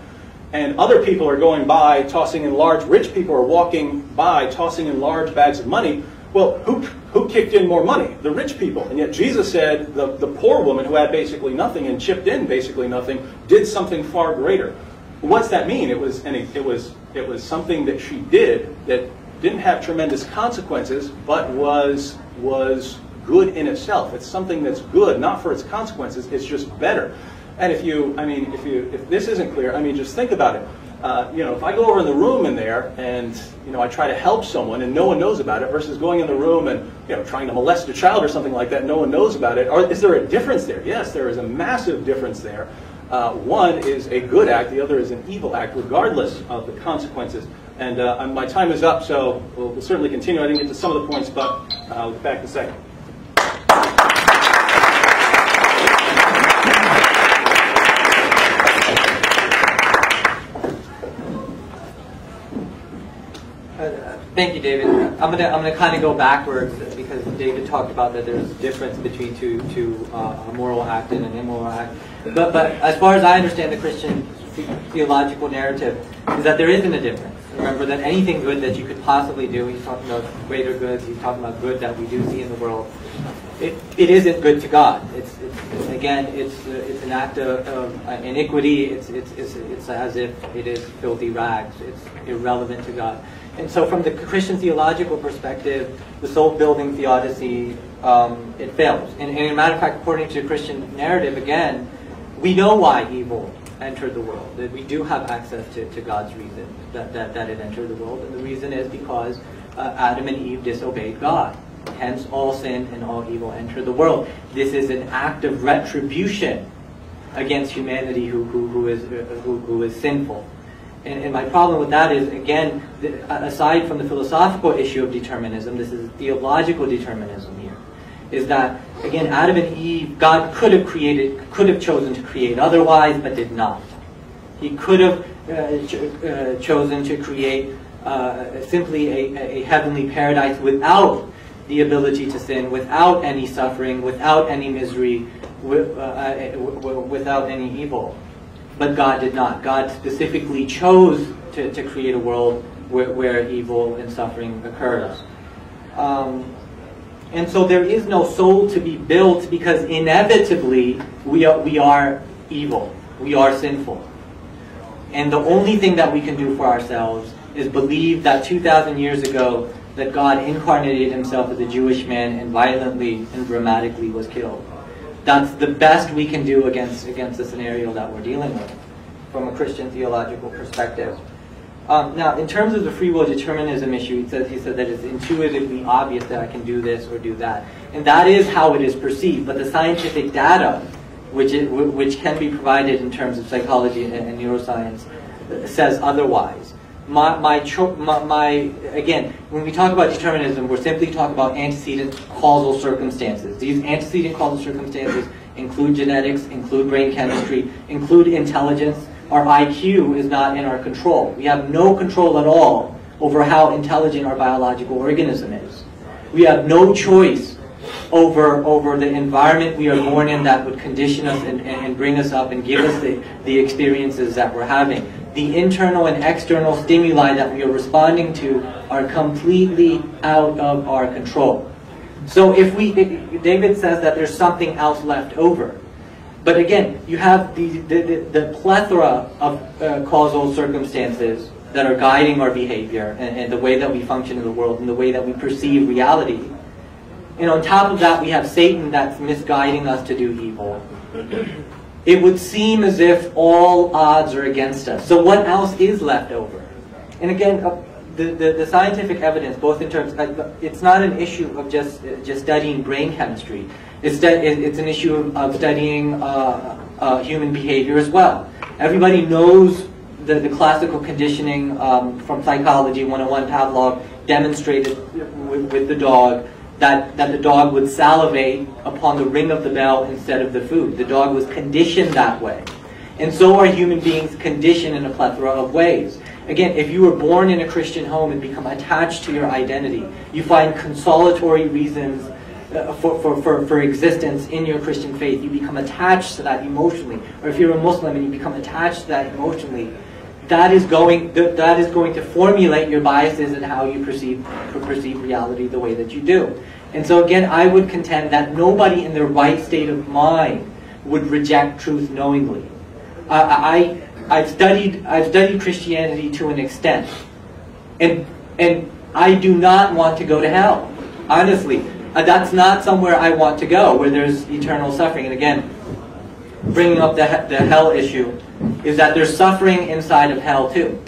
and other people are going by tossing in large, rich people are walking by tossing in large bags of money, well, who, who kicked in more money? The rich people. And yet Jesus said the, the poor woman who had basically nothing and chipped in basically nothing did something far greater. What's that mean? It was, and it, it was, it was something that she did that didn't have tremendous consequences, but was, was good in itself. It's something that's good, not for its consequences, it's just better. And if you, I mean, if you, if this isn't clear, I mean, just think about it. Uh, you know, if I go over in the room in there and, you know, I try to help someone and no one knows about it versus going in the room and, you know, trying to molest a child or something like that and no one knows about it, or is there a difference there? Yes, there is a massive difference there. Uh, one is a good act, the other is an evil act, regardless of the consequences. And uh, my time is up, so we'll, we'll certainly continue. I didn't get to some of the points, but uh, I'll be back in a second. Thank you, David. I'm gonna I'm gonna kind of go backwards because David talked about that there's a difference between two two uh, a moral act and an immoral act. But but as far as I understand the Christian theological narrative is that there isn't a difference. Remember that anything good that you could possibly do, he's talking about greater goods. He's talking about good that we do see in the world. It it isn't good to God. It's, it's again it's it's an act of, of iniquity. It's it's it's it's as if it is filthy rags. It's irrelevant to God. And so from the Christian theological perspective, the soul-building theodicy, um, it fails. And, and as a matter of fact, according to the Christian narrative, again, we know why evil entered the world, that we do have access to, to God's reason that, that, that it entered the world. And the reason is because uh, Adam and Eve disobeyed God. Hence, all sin and all evil entered the world. This is an act of retribution against humanity who, who, who, is, who, who is sinful. And, and my problem with that is, again, the, aside from the philosophical issue of determinism, this is theological determinism here, is that, again, Adam and Eve, God could have created, could have chosen to create otherwise, but did not. He could have uh, ch uh, chosen to create uh, simply a, a heavenly paradise without the ability to sin, without any suffering, without any misery, with, uh, without any evil. But God did not. God specifically chose to, to create a world where, where evil and suffering occurs. Um, and so there is no soul to be built because inevitably we are, we are evil. We are sinful. And the only thing that we can do for ourselves is believe that two thousand years ago that God incarnated himself as a Jewish man and violently and dramatically was killed. That's the best we can do against, against the scenario that we're dealing with from a Christian theological perspective. Um, now, in terms of the free will determinism issue, he says, he said that it's intuitively obvious that I can do this or do that. And that is how it is perceived. But the scientific data, which, it, which can be provided in terms of psychology and, and neuroscience, says otherwise. My, my, my, my, again, when we talk about determinism, we're simply talking about antecedent causal circumstances. These antecedent causal circumstances include genetics, include brain chemistry, include intelligence. Our I Q is not in our control. We have no control at all over how intelligent our biological organism is. We have no choice over, over the environment we are born in that would condition us and, and, and bring us up and give us the, the experiences that we're having. The internal and external stimuli that we are responding to are completely out of our control. So if we, David says that there's something else left over. But again, you have the, the, the plethora of uh, causal circumstances that are guiding our behavior and, and the way that we function in the world and the way that we perceive reality. And on top of that, we have Satan that's misguiding us to do evil. It would seem as if all odds are against us. So what else is left over? And again, uh, the, the, the scientific evidence, both in terms, uh, it's not an issue of just uh, just studying brain chemistry. It's, it's an issue of, of studying uh, uh, human behavior as well. Everybody knows the, the classical conditioning um, from Psychology one oh one, Pavlov demonstrated with, with the dog that, that the dog would salivate upon the ring of the bell instead of the food. The dog was conditioned that way. And so are human beings conditioned in a plethora of ways. Again, if you were born in a Christian home and become attached to your identity, you find consolatory reasons uh, for, for, for, for existence in your Christian faith. You become attached to that emotionally. Or if you're a Muslim and you become attached to that emotionally, that is going, th that is going to formulate your biases and how you perceive, perceive reality the way that you do. And so again, I would contend that nobody in their right state of mind would reject truth knowingly. Uh, I, I've studied, I've studied Christianity to an extent, and, and I do not want to go to hell, honestly. Uh, that's not somewhere I want to go, where there's eternal suffering. And again, bringing up the, the hell issue, is that there's suffering inside of hell too.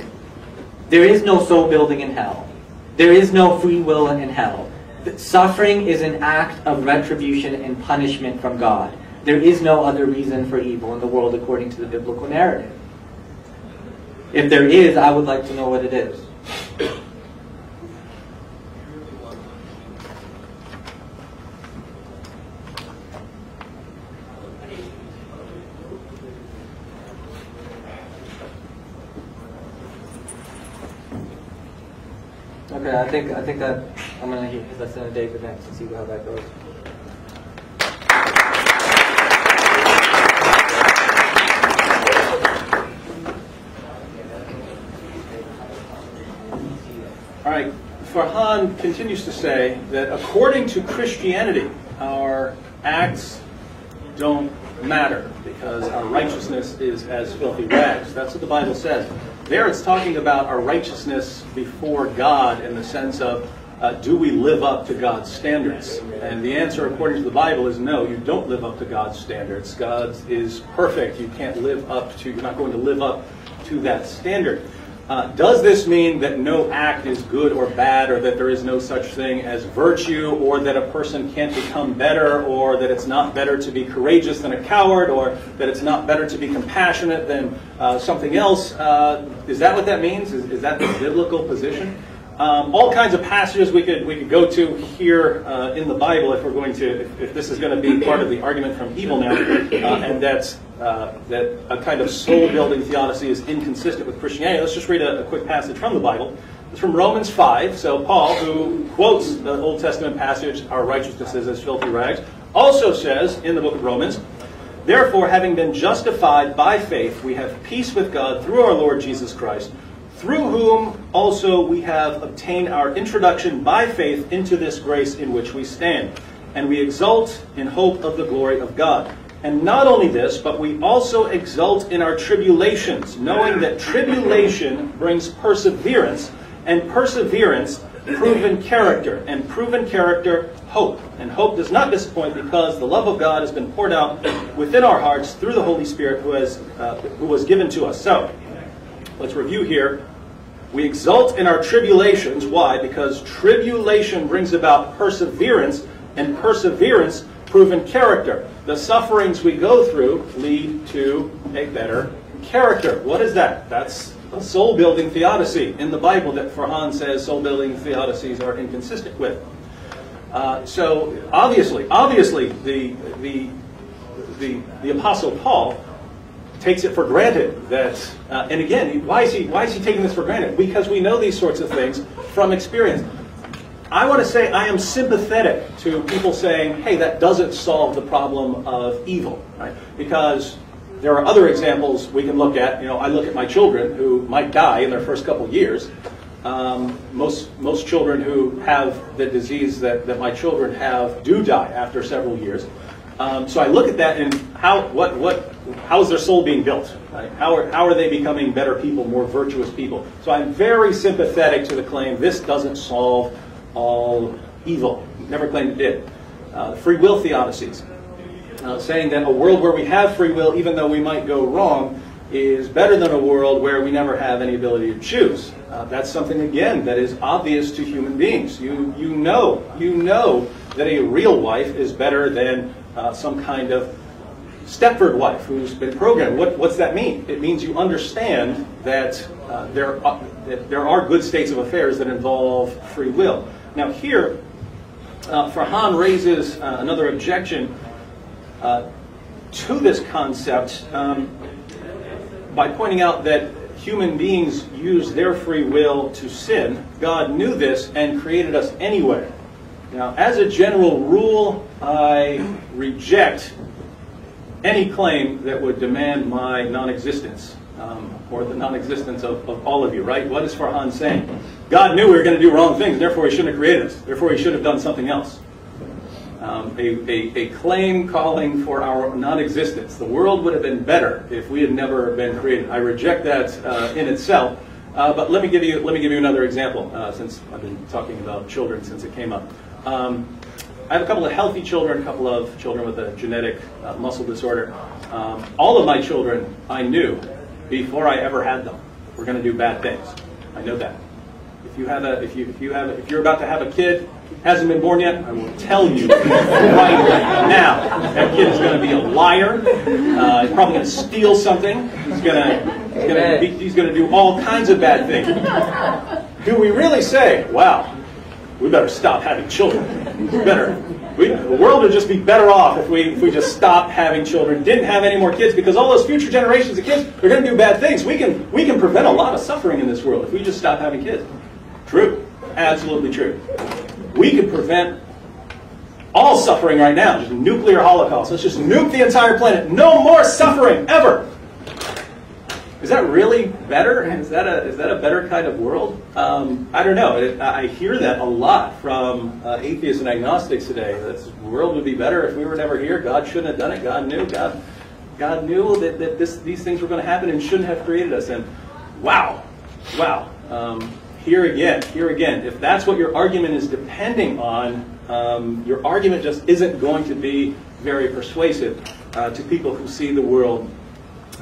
There is no soul building in hell. There is no free will in hell. Suffering is an act of retribution and punishment from God. There is no other reason for evil in the world according to the biblical narrative. If there is, I would like to know what it is. Okay, I think I think that I'm gonna hear because I sent a David next and see how that goes. Alright, Farhan continues to say that according to Christianity, our acts don't matter because our righteousness is as filthy rags. That's what the Bible says. There it's talking about our righteousness before God in the sense of, uh, do we live up to God's standards? And the answer according to the Bible is no, you don't live up to God's standards. God is perfect. You can't live up to, you're not going to live up to that standard. Uh, does this mean that no act is good or bad, or that there is no such thing as virtue, or that a person can't become better, or that it's not better to be courageous than a coward, or that it's not better to be compassionate than uh, something else? Uh, is that what that means? Is, is that the biblical position? Um, all kinds of passages we could we could go to here uh, in the Bible if we're going to if, if this is going to be part of the argument from evil now, uh, and that's. Uh, that a kind of soul-building theodicy is inconsistent with Christianity. Let's just read a, a quick passage from the Bible. It's from Romans five. So Paul, who quotes the Old Testament passage, our righteousness is as filthy rags, also says in the book of Romans, therefore, having been justified by faith, we have peace with God through our Lord Jesus Christ, through whom also we have obtained our introduction by faith into this grace in which we stand. And we exult in hope of the glory of God. And not only this, but we also exult in our tribulations, knowing that tribulation brings perseverance, and perseverance, proven character, and proven character, hope. And hope does not disappoint because the love of God has been poured out within our hearts through the Holy Spirit who, has, uh, who was given to us. So, let's review here. We exult in our tribulations. Why? Because tribulation brings about perseverance, and perseverance, proven character. The sufferings we go through lead to a better character. What is that? That's a soul-building theodicy in the Bible that Farhan says soul-building theodicies are inconsistent with. Uh, so obviously, obviously, the, the the the Apostle Paul takes it for granted that. Uh, and again, why is he why is he taking this for granted? Because we know these sorts of things from experience. I want to say I am sympathetic to people saying, hey, that doesn't solve the problem of evil, right? Because there are other examples we can look at. You know, I look at my children who might die in their first couple years. Um, most, most children who have the disease that, that my children have do die after several years. Um, so I look at that and how, what, what, how is their soul being built? Right? How are, how are they becoming better people, more virtuous people? So I'm very sympathetic to the claim this doesn't solve all evil. Never claimed it did. Uh, free will theodicies. Uh, saying that a world where we have free will, even though we might go wrong, is better than a world where we never have any ability to choose. Uh, that's something, again, that is obvious to human beings. You, you know, you know that a real wife is better than uh, some kind of Stepford wife, who's been programmed. What, what's that mean? It means you understand that, uh, there are, that there are good states of affairs that involve free will. Now here, uh, Farhan raises uh, another objection uh, to this concept um, by pointing out that human beings use their free will to sin. God knew this and created us anyway. Now, as a general rule, I reject any claim that would demand my non-existence, um, or the non-existence of, of all of you, right? What is Farhan saying? God knew we were going to do wrong things, therefore he shouldn't have created us. Therefore he should have done something else. Um, a, a, a claim calling for our non-existence. The world would have been better if we had never been created. I reject that uh, in itself. Uh, but let me give you let me give you another example, uh, since I've been talking about children since it came up. Um, I have a couple of healthy children, a couple of children with a genetic uh, muscle disorder. Um, all of my children, I knew before I ever had them, were going to do bad things. I know that. If you have a if you if you have a, if you're about to have a kid, hasn't been born yet, I will tell you right now that kid is going to be a liar. Uh, he's probably going to steal something. He's going he's to he's going to do all kinds of bad things. Do we really say, wow, we better stop having children? We better, we, the world would just be better off if we if we just stopped having children, didn't have any more kids, because all those future generations of kids are going to do bad things. We can we can prevent a lot of suffering in this world if we just stop having kids. True, absolutely true. We could prevent all suffering right now, just a nuclear holocaust. Let's just nuke the entire planet. No more suffering, ever. Is that really better? Is that a, is that a better kind of world? Um, I don't know. It, I hear that a lot from uh, atheists and agnostics today. This world would be better if we were never here. God shouldn't have done it. God knew. God, God knew that, that this, these things were going to happen and shouldn't have created us. And wow, wow. Um, Here again, here again, if that's what your argument is depending on, um, your argument just isn't going to be very persuasive uh, to people who see the world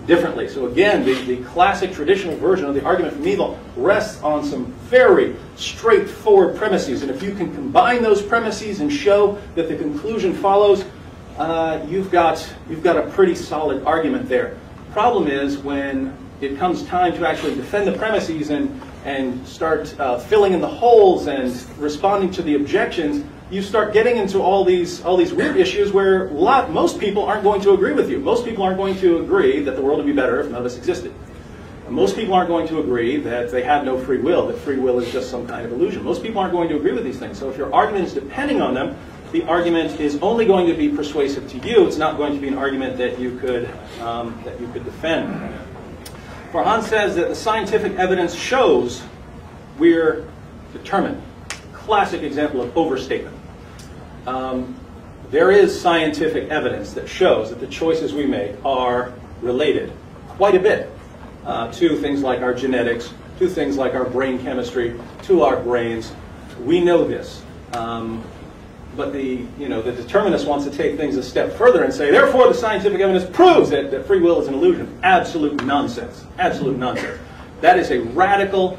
differently. So again, the, the classic traditional version of the argument from evil rests on some very straightforward premises. And if you can combine those premises and show that the conclusion follows, uh, you've got, you've got a pretty solid argument there. Problem is when it comes time to actually defend the premises and and start uh, filling in the holes and responding to the objections, you start getting into all these all these weird issues where lot most people aren't going to agree with you. Most people aren't going to agree that the world would be better if none of us existed. And most people aren't going to agree that they have no free will, that free will is just some kind of illusion. Most people aren't going to agree with these things. So if your argument is depending on them, the argument is only going to be persuasive to you. It's not going to be an argument that you could um, that you could defend. Farhan says that the scientific evidence shows we're determined. Classic example of overstatement. Um, there is scientific evidence that shows that the choices we make are related quite a bit uh, to things like our genetics, to things like our brain chemistry, to our brains. We know this. Um, but the, you know, the determinist wants to take things a step further and say, therefore the scientific evidence proves that, that free will is an illusion. Absolute nonsense. Absolute nonsense. That is a radical,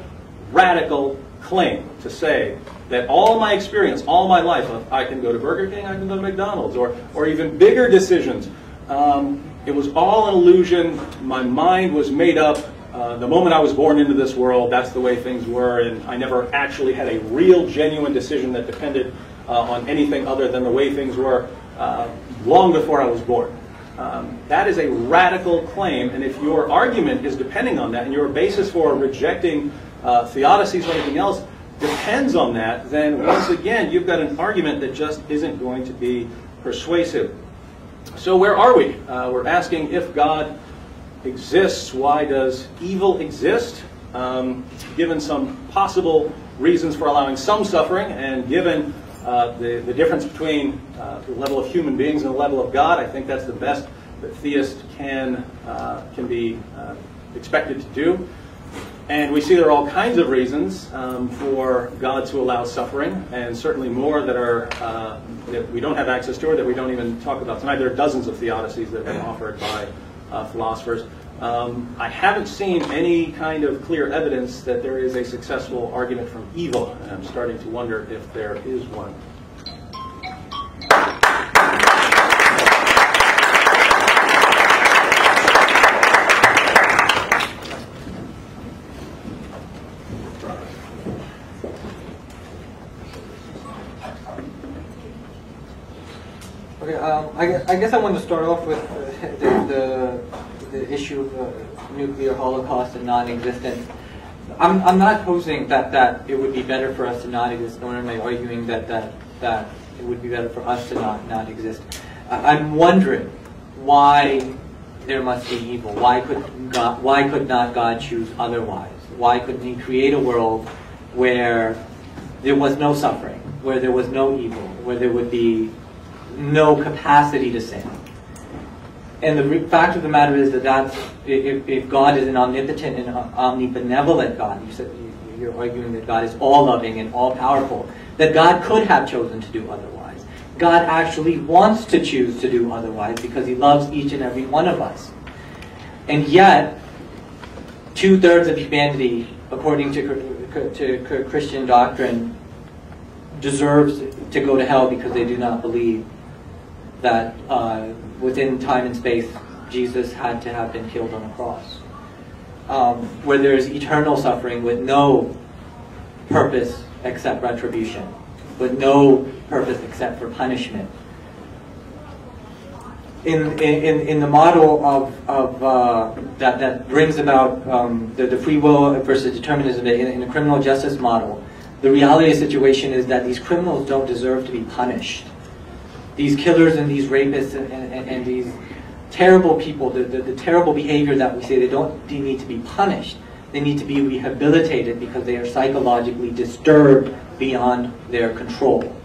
radical claim to say that all my experience, all my life, I can go to Burger King, I can go to McDonald's, or, or even bigger decisions. Um, it was all an illusion. My mind was made up. Uh, the moment I was born into this world, that's the way things were, and I never actually had a real, genuine decision that depended Uh, on anything other than the way things were uh, long before I was born. Um, that is a radical claim, and if your argument is depending on that and your basis for rejecting uh, theodicies or anything else depends on that, then once again you've got an argument that just isn't going to be persuasive. So where are we? Uh, we're asking, if God exists, why does evil exist? Um, given some possible reasons for allowing some suffering, and given Uh, the, the difference between uh, the level of human beings and the level of God, I think that's the best that theists can, uh, can be uh, expected to do. And we see there are all kinds of reasons um, for God to allow suffering, and certainly more that, are, uh, that we don't have access to or that we don't even talk about tonight. There are dozens of theodicies that have been offered by uh, philosophers. Um, I haven't seen any kind of clear evidence that there is a successful argument from evil, and I'm starting to wonder if there is one. um, I, I guess I want to start off with the, the, the issue of uh, nuclear holocaust and non-existence. I'm, I'm not posing that, that it would be better for us to not exist, nor am I arguing that, that, that it would be better for us to not, not exist. I, I'm wondering why there must be evil. Why could, God, why could not God choose otherwise? Why couldn't he create a world where there was no suffering, where there was no evil, where there would be no capacity to sin? And the fact of the matter is that that's, if, if God is an omnipotent and omnibenevolent God, you said, you're arguing that God is all-loving and all-powerful, that God could have chosen to do otherwise. God actually wants to choose to do otherwise because he loves each and every one of us. And yet, two-thirds of humanity, according to, to Christian doctrine, deserves to go to hell because they do not believe that uh, within time and space, Jesus had to have been killed on a cross. Um, where there is eternal suffering with no purpose except retribution, with no purpose except for punishment. In in in the model of of uh, that that brings about um, the the free will versus determinism in, in the criminal justice model, the reality of the situation is that these criminals don't deserve to be punished. These killers and these rapists and, and, and these terrible people, the, the, the terrible behavior that we say, they don't they need to be punished. They need to be rehabilitated because they are psychologically disturbed beyond their control.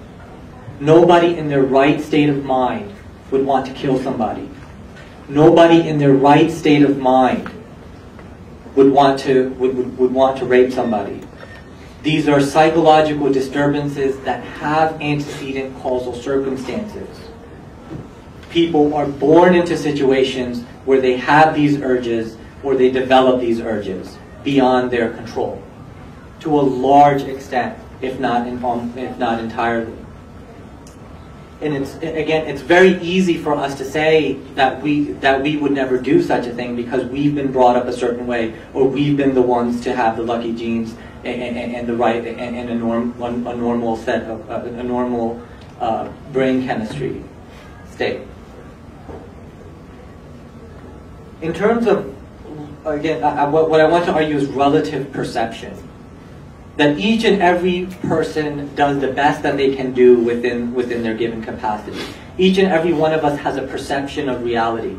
Nobody in their right state of mind would want to kill somebody. Nobody in their right state of mind would want to, would, would, would want to rape somebody. These are psychological disturbances that have antecedent causal circumstances. People are born into situations where they have these urges or they develop these urges beyond their control to a large extent, if not, in, if not entirely. And it's, again, it's very easy for us to say that we, that we would never do such a thing because we've been brought up a certain way or we've been the ones to have the lucky genes And, and, and the right and, and a norm one, a normal set of uh, a normal uh, brain chemistry state. In terms of again, I, I, what I want to argue is relative perception. That each and every person does the best that they can do within within their given capacity. Each and every one of us has a perception of reality.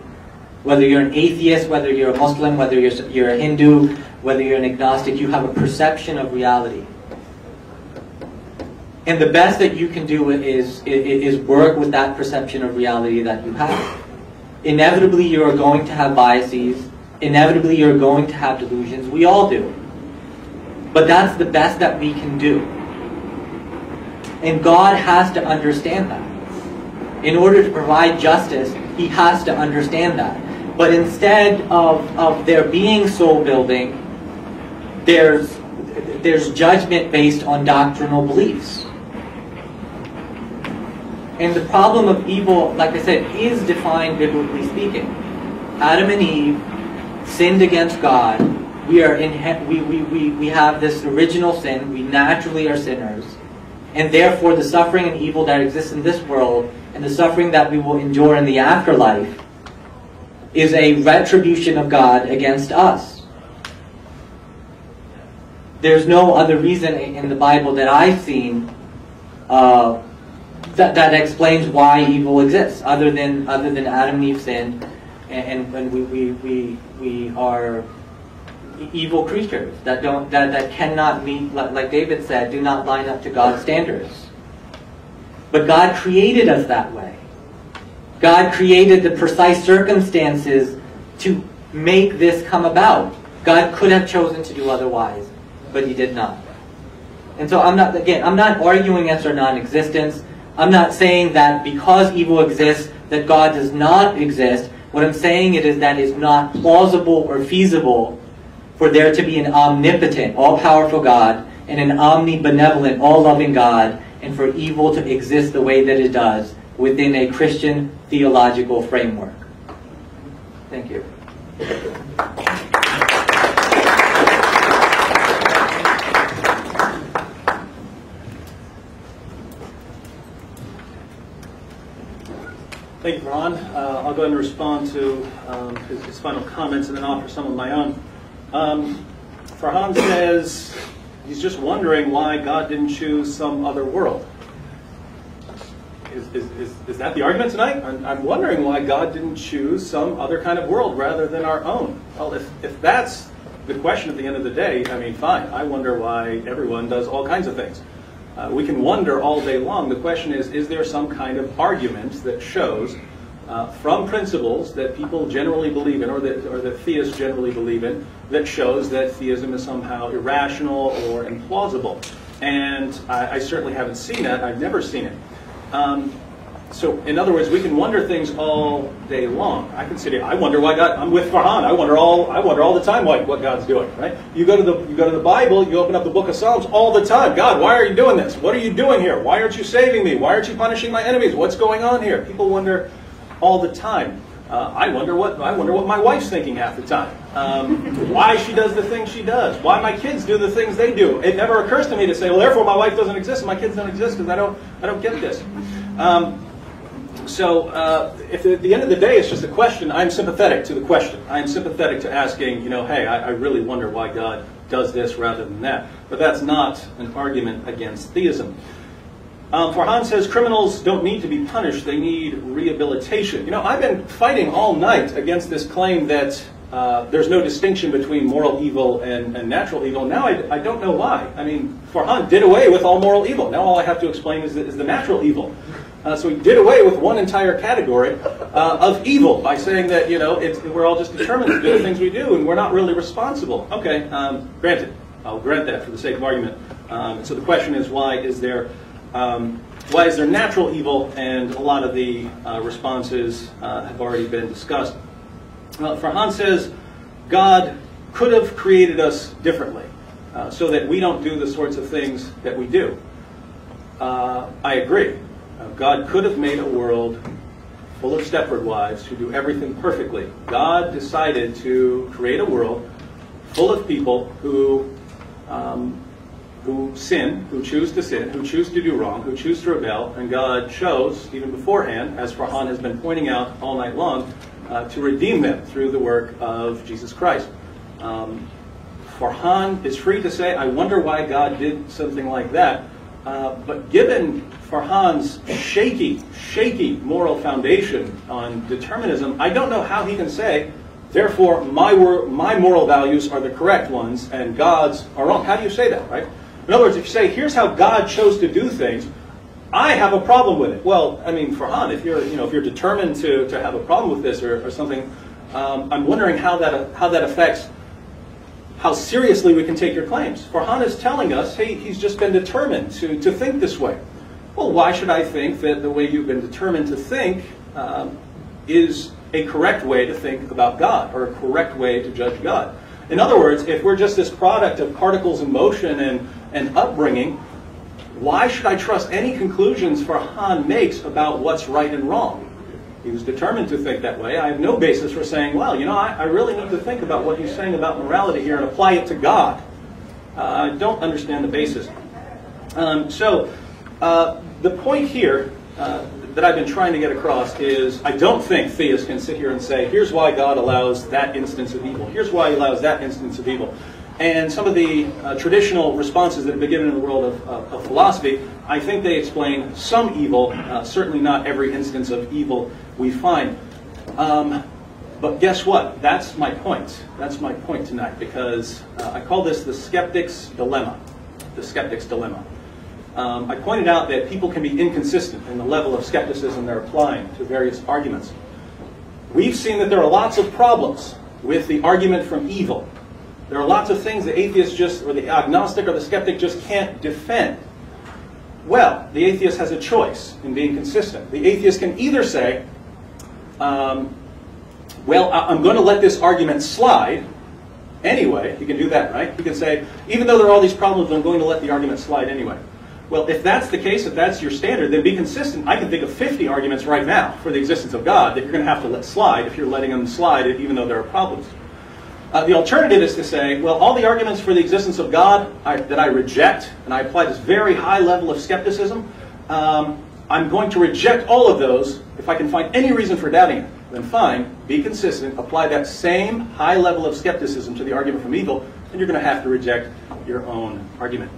Whether you're an atheist, whether you're a Muslim, whether you're, you're a Hindu, whether you're an agnostic, you have a perception of reality. And the best that you can do is, is work with that perception of reality that you have. Inevitably, you're going to have biases. Inevitably, you're going to have delusions. We all do. But that's the best that we can do. And God has to understand that. In order to provide justice, he has to understand that. But instead of, of there being soul building, there's, there's judgment based on doctrinal beliefs. And the problem of evil, like I said, is defined biblically speaking. Adam and Eve sinned against God. We, are in, we, we, we, we have this original sin. We naturally are sinners. And therefore the suffering and evil that exists in this world and the suffering that we will endure in the afterlife is a retribution of God against us. There's no other reason in the Bible that I've seen uh, that, that explains why evil exists, other than other than Adam and Eve sinned, and, and we, we we we are evil creatures that don't that that cannot meet, like David said, do not line up to God's standards. But God created us that way. God created the precise circumstances to make this come about. God could have chosen to do otherwise, but he did not. And so I'm not, again, I'm not arguing against our non-existence. I'm not saying that because evil exists, that God does not exist. What I'm saying it is that it's not plausible or feasible for there to be an omnipotent, all-powerful God and an omnibenevolent, all-loving God, and for evil to exist the way that it does within a Christian theological framework. Thank you. thank Ron. Uh, I'll go ahead and respond to um, his, his final comments and then offer some of my own. Um, Farhan says he's just wondering why God didn't choose some other world. Is, is, is, is that the argument tonight? I'm, I'm wondering why God didn't choose some other kind of world rather than our own. Well, if, if that's the question at the end of the day, I mean, fine. I wonder why everyone does all kinds of things. Uh, we can wonder all day long. The question is, is there some kind of argument that shows uh, from principles that people generally believe in, or that, or that theists generally believe in, that shows that theism is somehow irrational or implausible? And I, I certainly haven't seen that. I've never seen it. Um, so, in other words, we can wonder things all day long. I can sit here. I wonder why God. I'm with Farhan. I wonder all. I wonder all the time why what God's doing. Right? You go to the you go to the Bible. You open up the Book of Psalms all the time. God, why are you doing this? What are you doing here? Why aren't you saving me? Why aren't you punishing my enemies? What's going on here? People wonder all the time. Uh, I wonder what I wonder what my wife's thinking half the time. Um, why she does the things she does. Why my kids do the things they do. It never occurs to me to say, well, therefore my wife doesn't exist and my kids don't exist because I don't I don't get this. Um, so uh, if at the end of the day it's just a question, I'm sympathetic to the question. I'm sympathetic to asking, you know, hey, I, I really wonder why God does this rather than that. But that's not an argument against theism. Um, Farhan says criminals don't need to be punished, they need rehabilitation. You know, I've been fighting all night against this claim that uh, there's no distinction between moral evil and, and natural evil. Now I, I don't know why. I mean, Farhan did away with all moral evil. Now all I have to explain is, is the natural evil. Uh, so he did away with one entire category uh, of evil by saying that, you know, it's, we're all just determined to do the things we do and we're not really responsible. Okay, um, granted. I'll grant that for the sake of argument. Um, so the question is, why is there... Um, why is there natural evil? And a lot of the uh, responses uh, have already been discussed. Uh, Farhan says God could have created us differently uh, so that we don't do the sorts of things that we do. Uh, I agree. Uh, God could have made a world full of Stepford wives who do everything perfectly. God decided to create a world full of people who um, who sin, who choose to sin, who choose to do wrong, who choose to rebel, and God chose, even beforehand, as Farhan has been pointing out all night long, uh, to redeem them through the work of Jesus Christ. Um, Farhan is free to say, I wonder why God did something like that, uh, but given Farhan's shaky, shaky moral foundation on determinism, I don't know how he can say, therefore, my, wor my moral values are the correct ones, and God's are wrong. How do you say that, right? In other words, if you say, here's how God chose to do things, I have a problem with it. Well, I mean, Farhan, if you're, you know, if you're determined to, to have a problem with this or, or something, um, I'm wondering how that, how that affects how seriously we can take your claims. Farhan is telling us, hey, he's just been determined to, to think this way. Well, why should I think that the way you've been determined to think um, is a correct way to think about God or a correct way to judge God? In other words, if we're just this product of particles in motion and, and upbringing, why should I trust any conclusions Farhan makes about what's right and wrong? He was determined to think that way. I have no basis for saying, well, you know, I, I really need to think about what he's saying about morality here and apply it to God. Uh, I don't understand the basis. Um, so uh, the point here uh, that I've been trying to get across is I don't think theists can sit here and say, here's why God allows that instance of evil. Here's why he allows that instance of evil. And some of the uh, traditional responses that have been given in the world of, of, of philosophy, I think they explain some evil, uh, certainly not every instance of evil we find. Um, but guess what? That's my point. That's my point tonight, because uh, I call this the skeptic's dilemma. The skeptic's dilemma. Um, I pointed out that people can be inconsistent in the level of skepticism they're applying to various arguments. We've seen that there are lots of problems with the argument from evil. There are lots of things the atheist just, or the agnostic or the skeptic just can't defend. Well, the atheist has a choice in being consistent. The atheist can either say, um, well, I'm going to let this argument slide. Anyway, he can do that, right? He can say, even though there are all these problems, I'm going to let the argument slide anyway. Well, if that's the case, if that's your standard, then be consistent. I can think of fifty arguments right now for the existence of God that you're going to have to let slide if you're letting them slide, even though there are problems. Uh, the alternative is to say, well, all the arguments for the existence of God I, that I reject, and I apply this very high level of skepticism, um, I'm going to reject all of those. If I can find any reason for doubting it, then fine, be consistent, apply that same high level of skepticism to the argument from evil, and you're going to have to reject your own argument.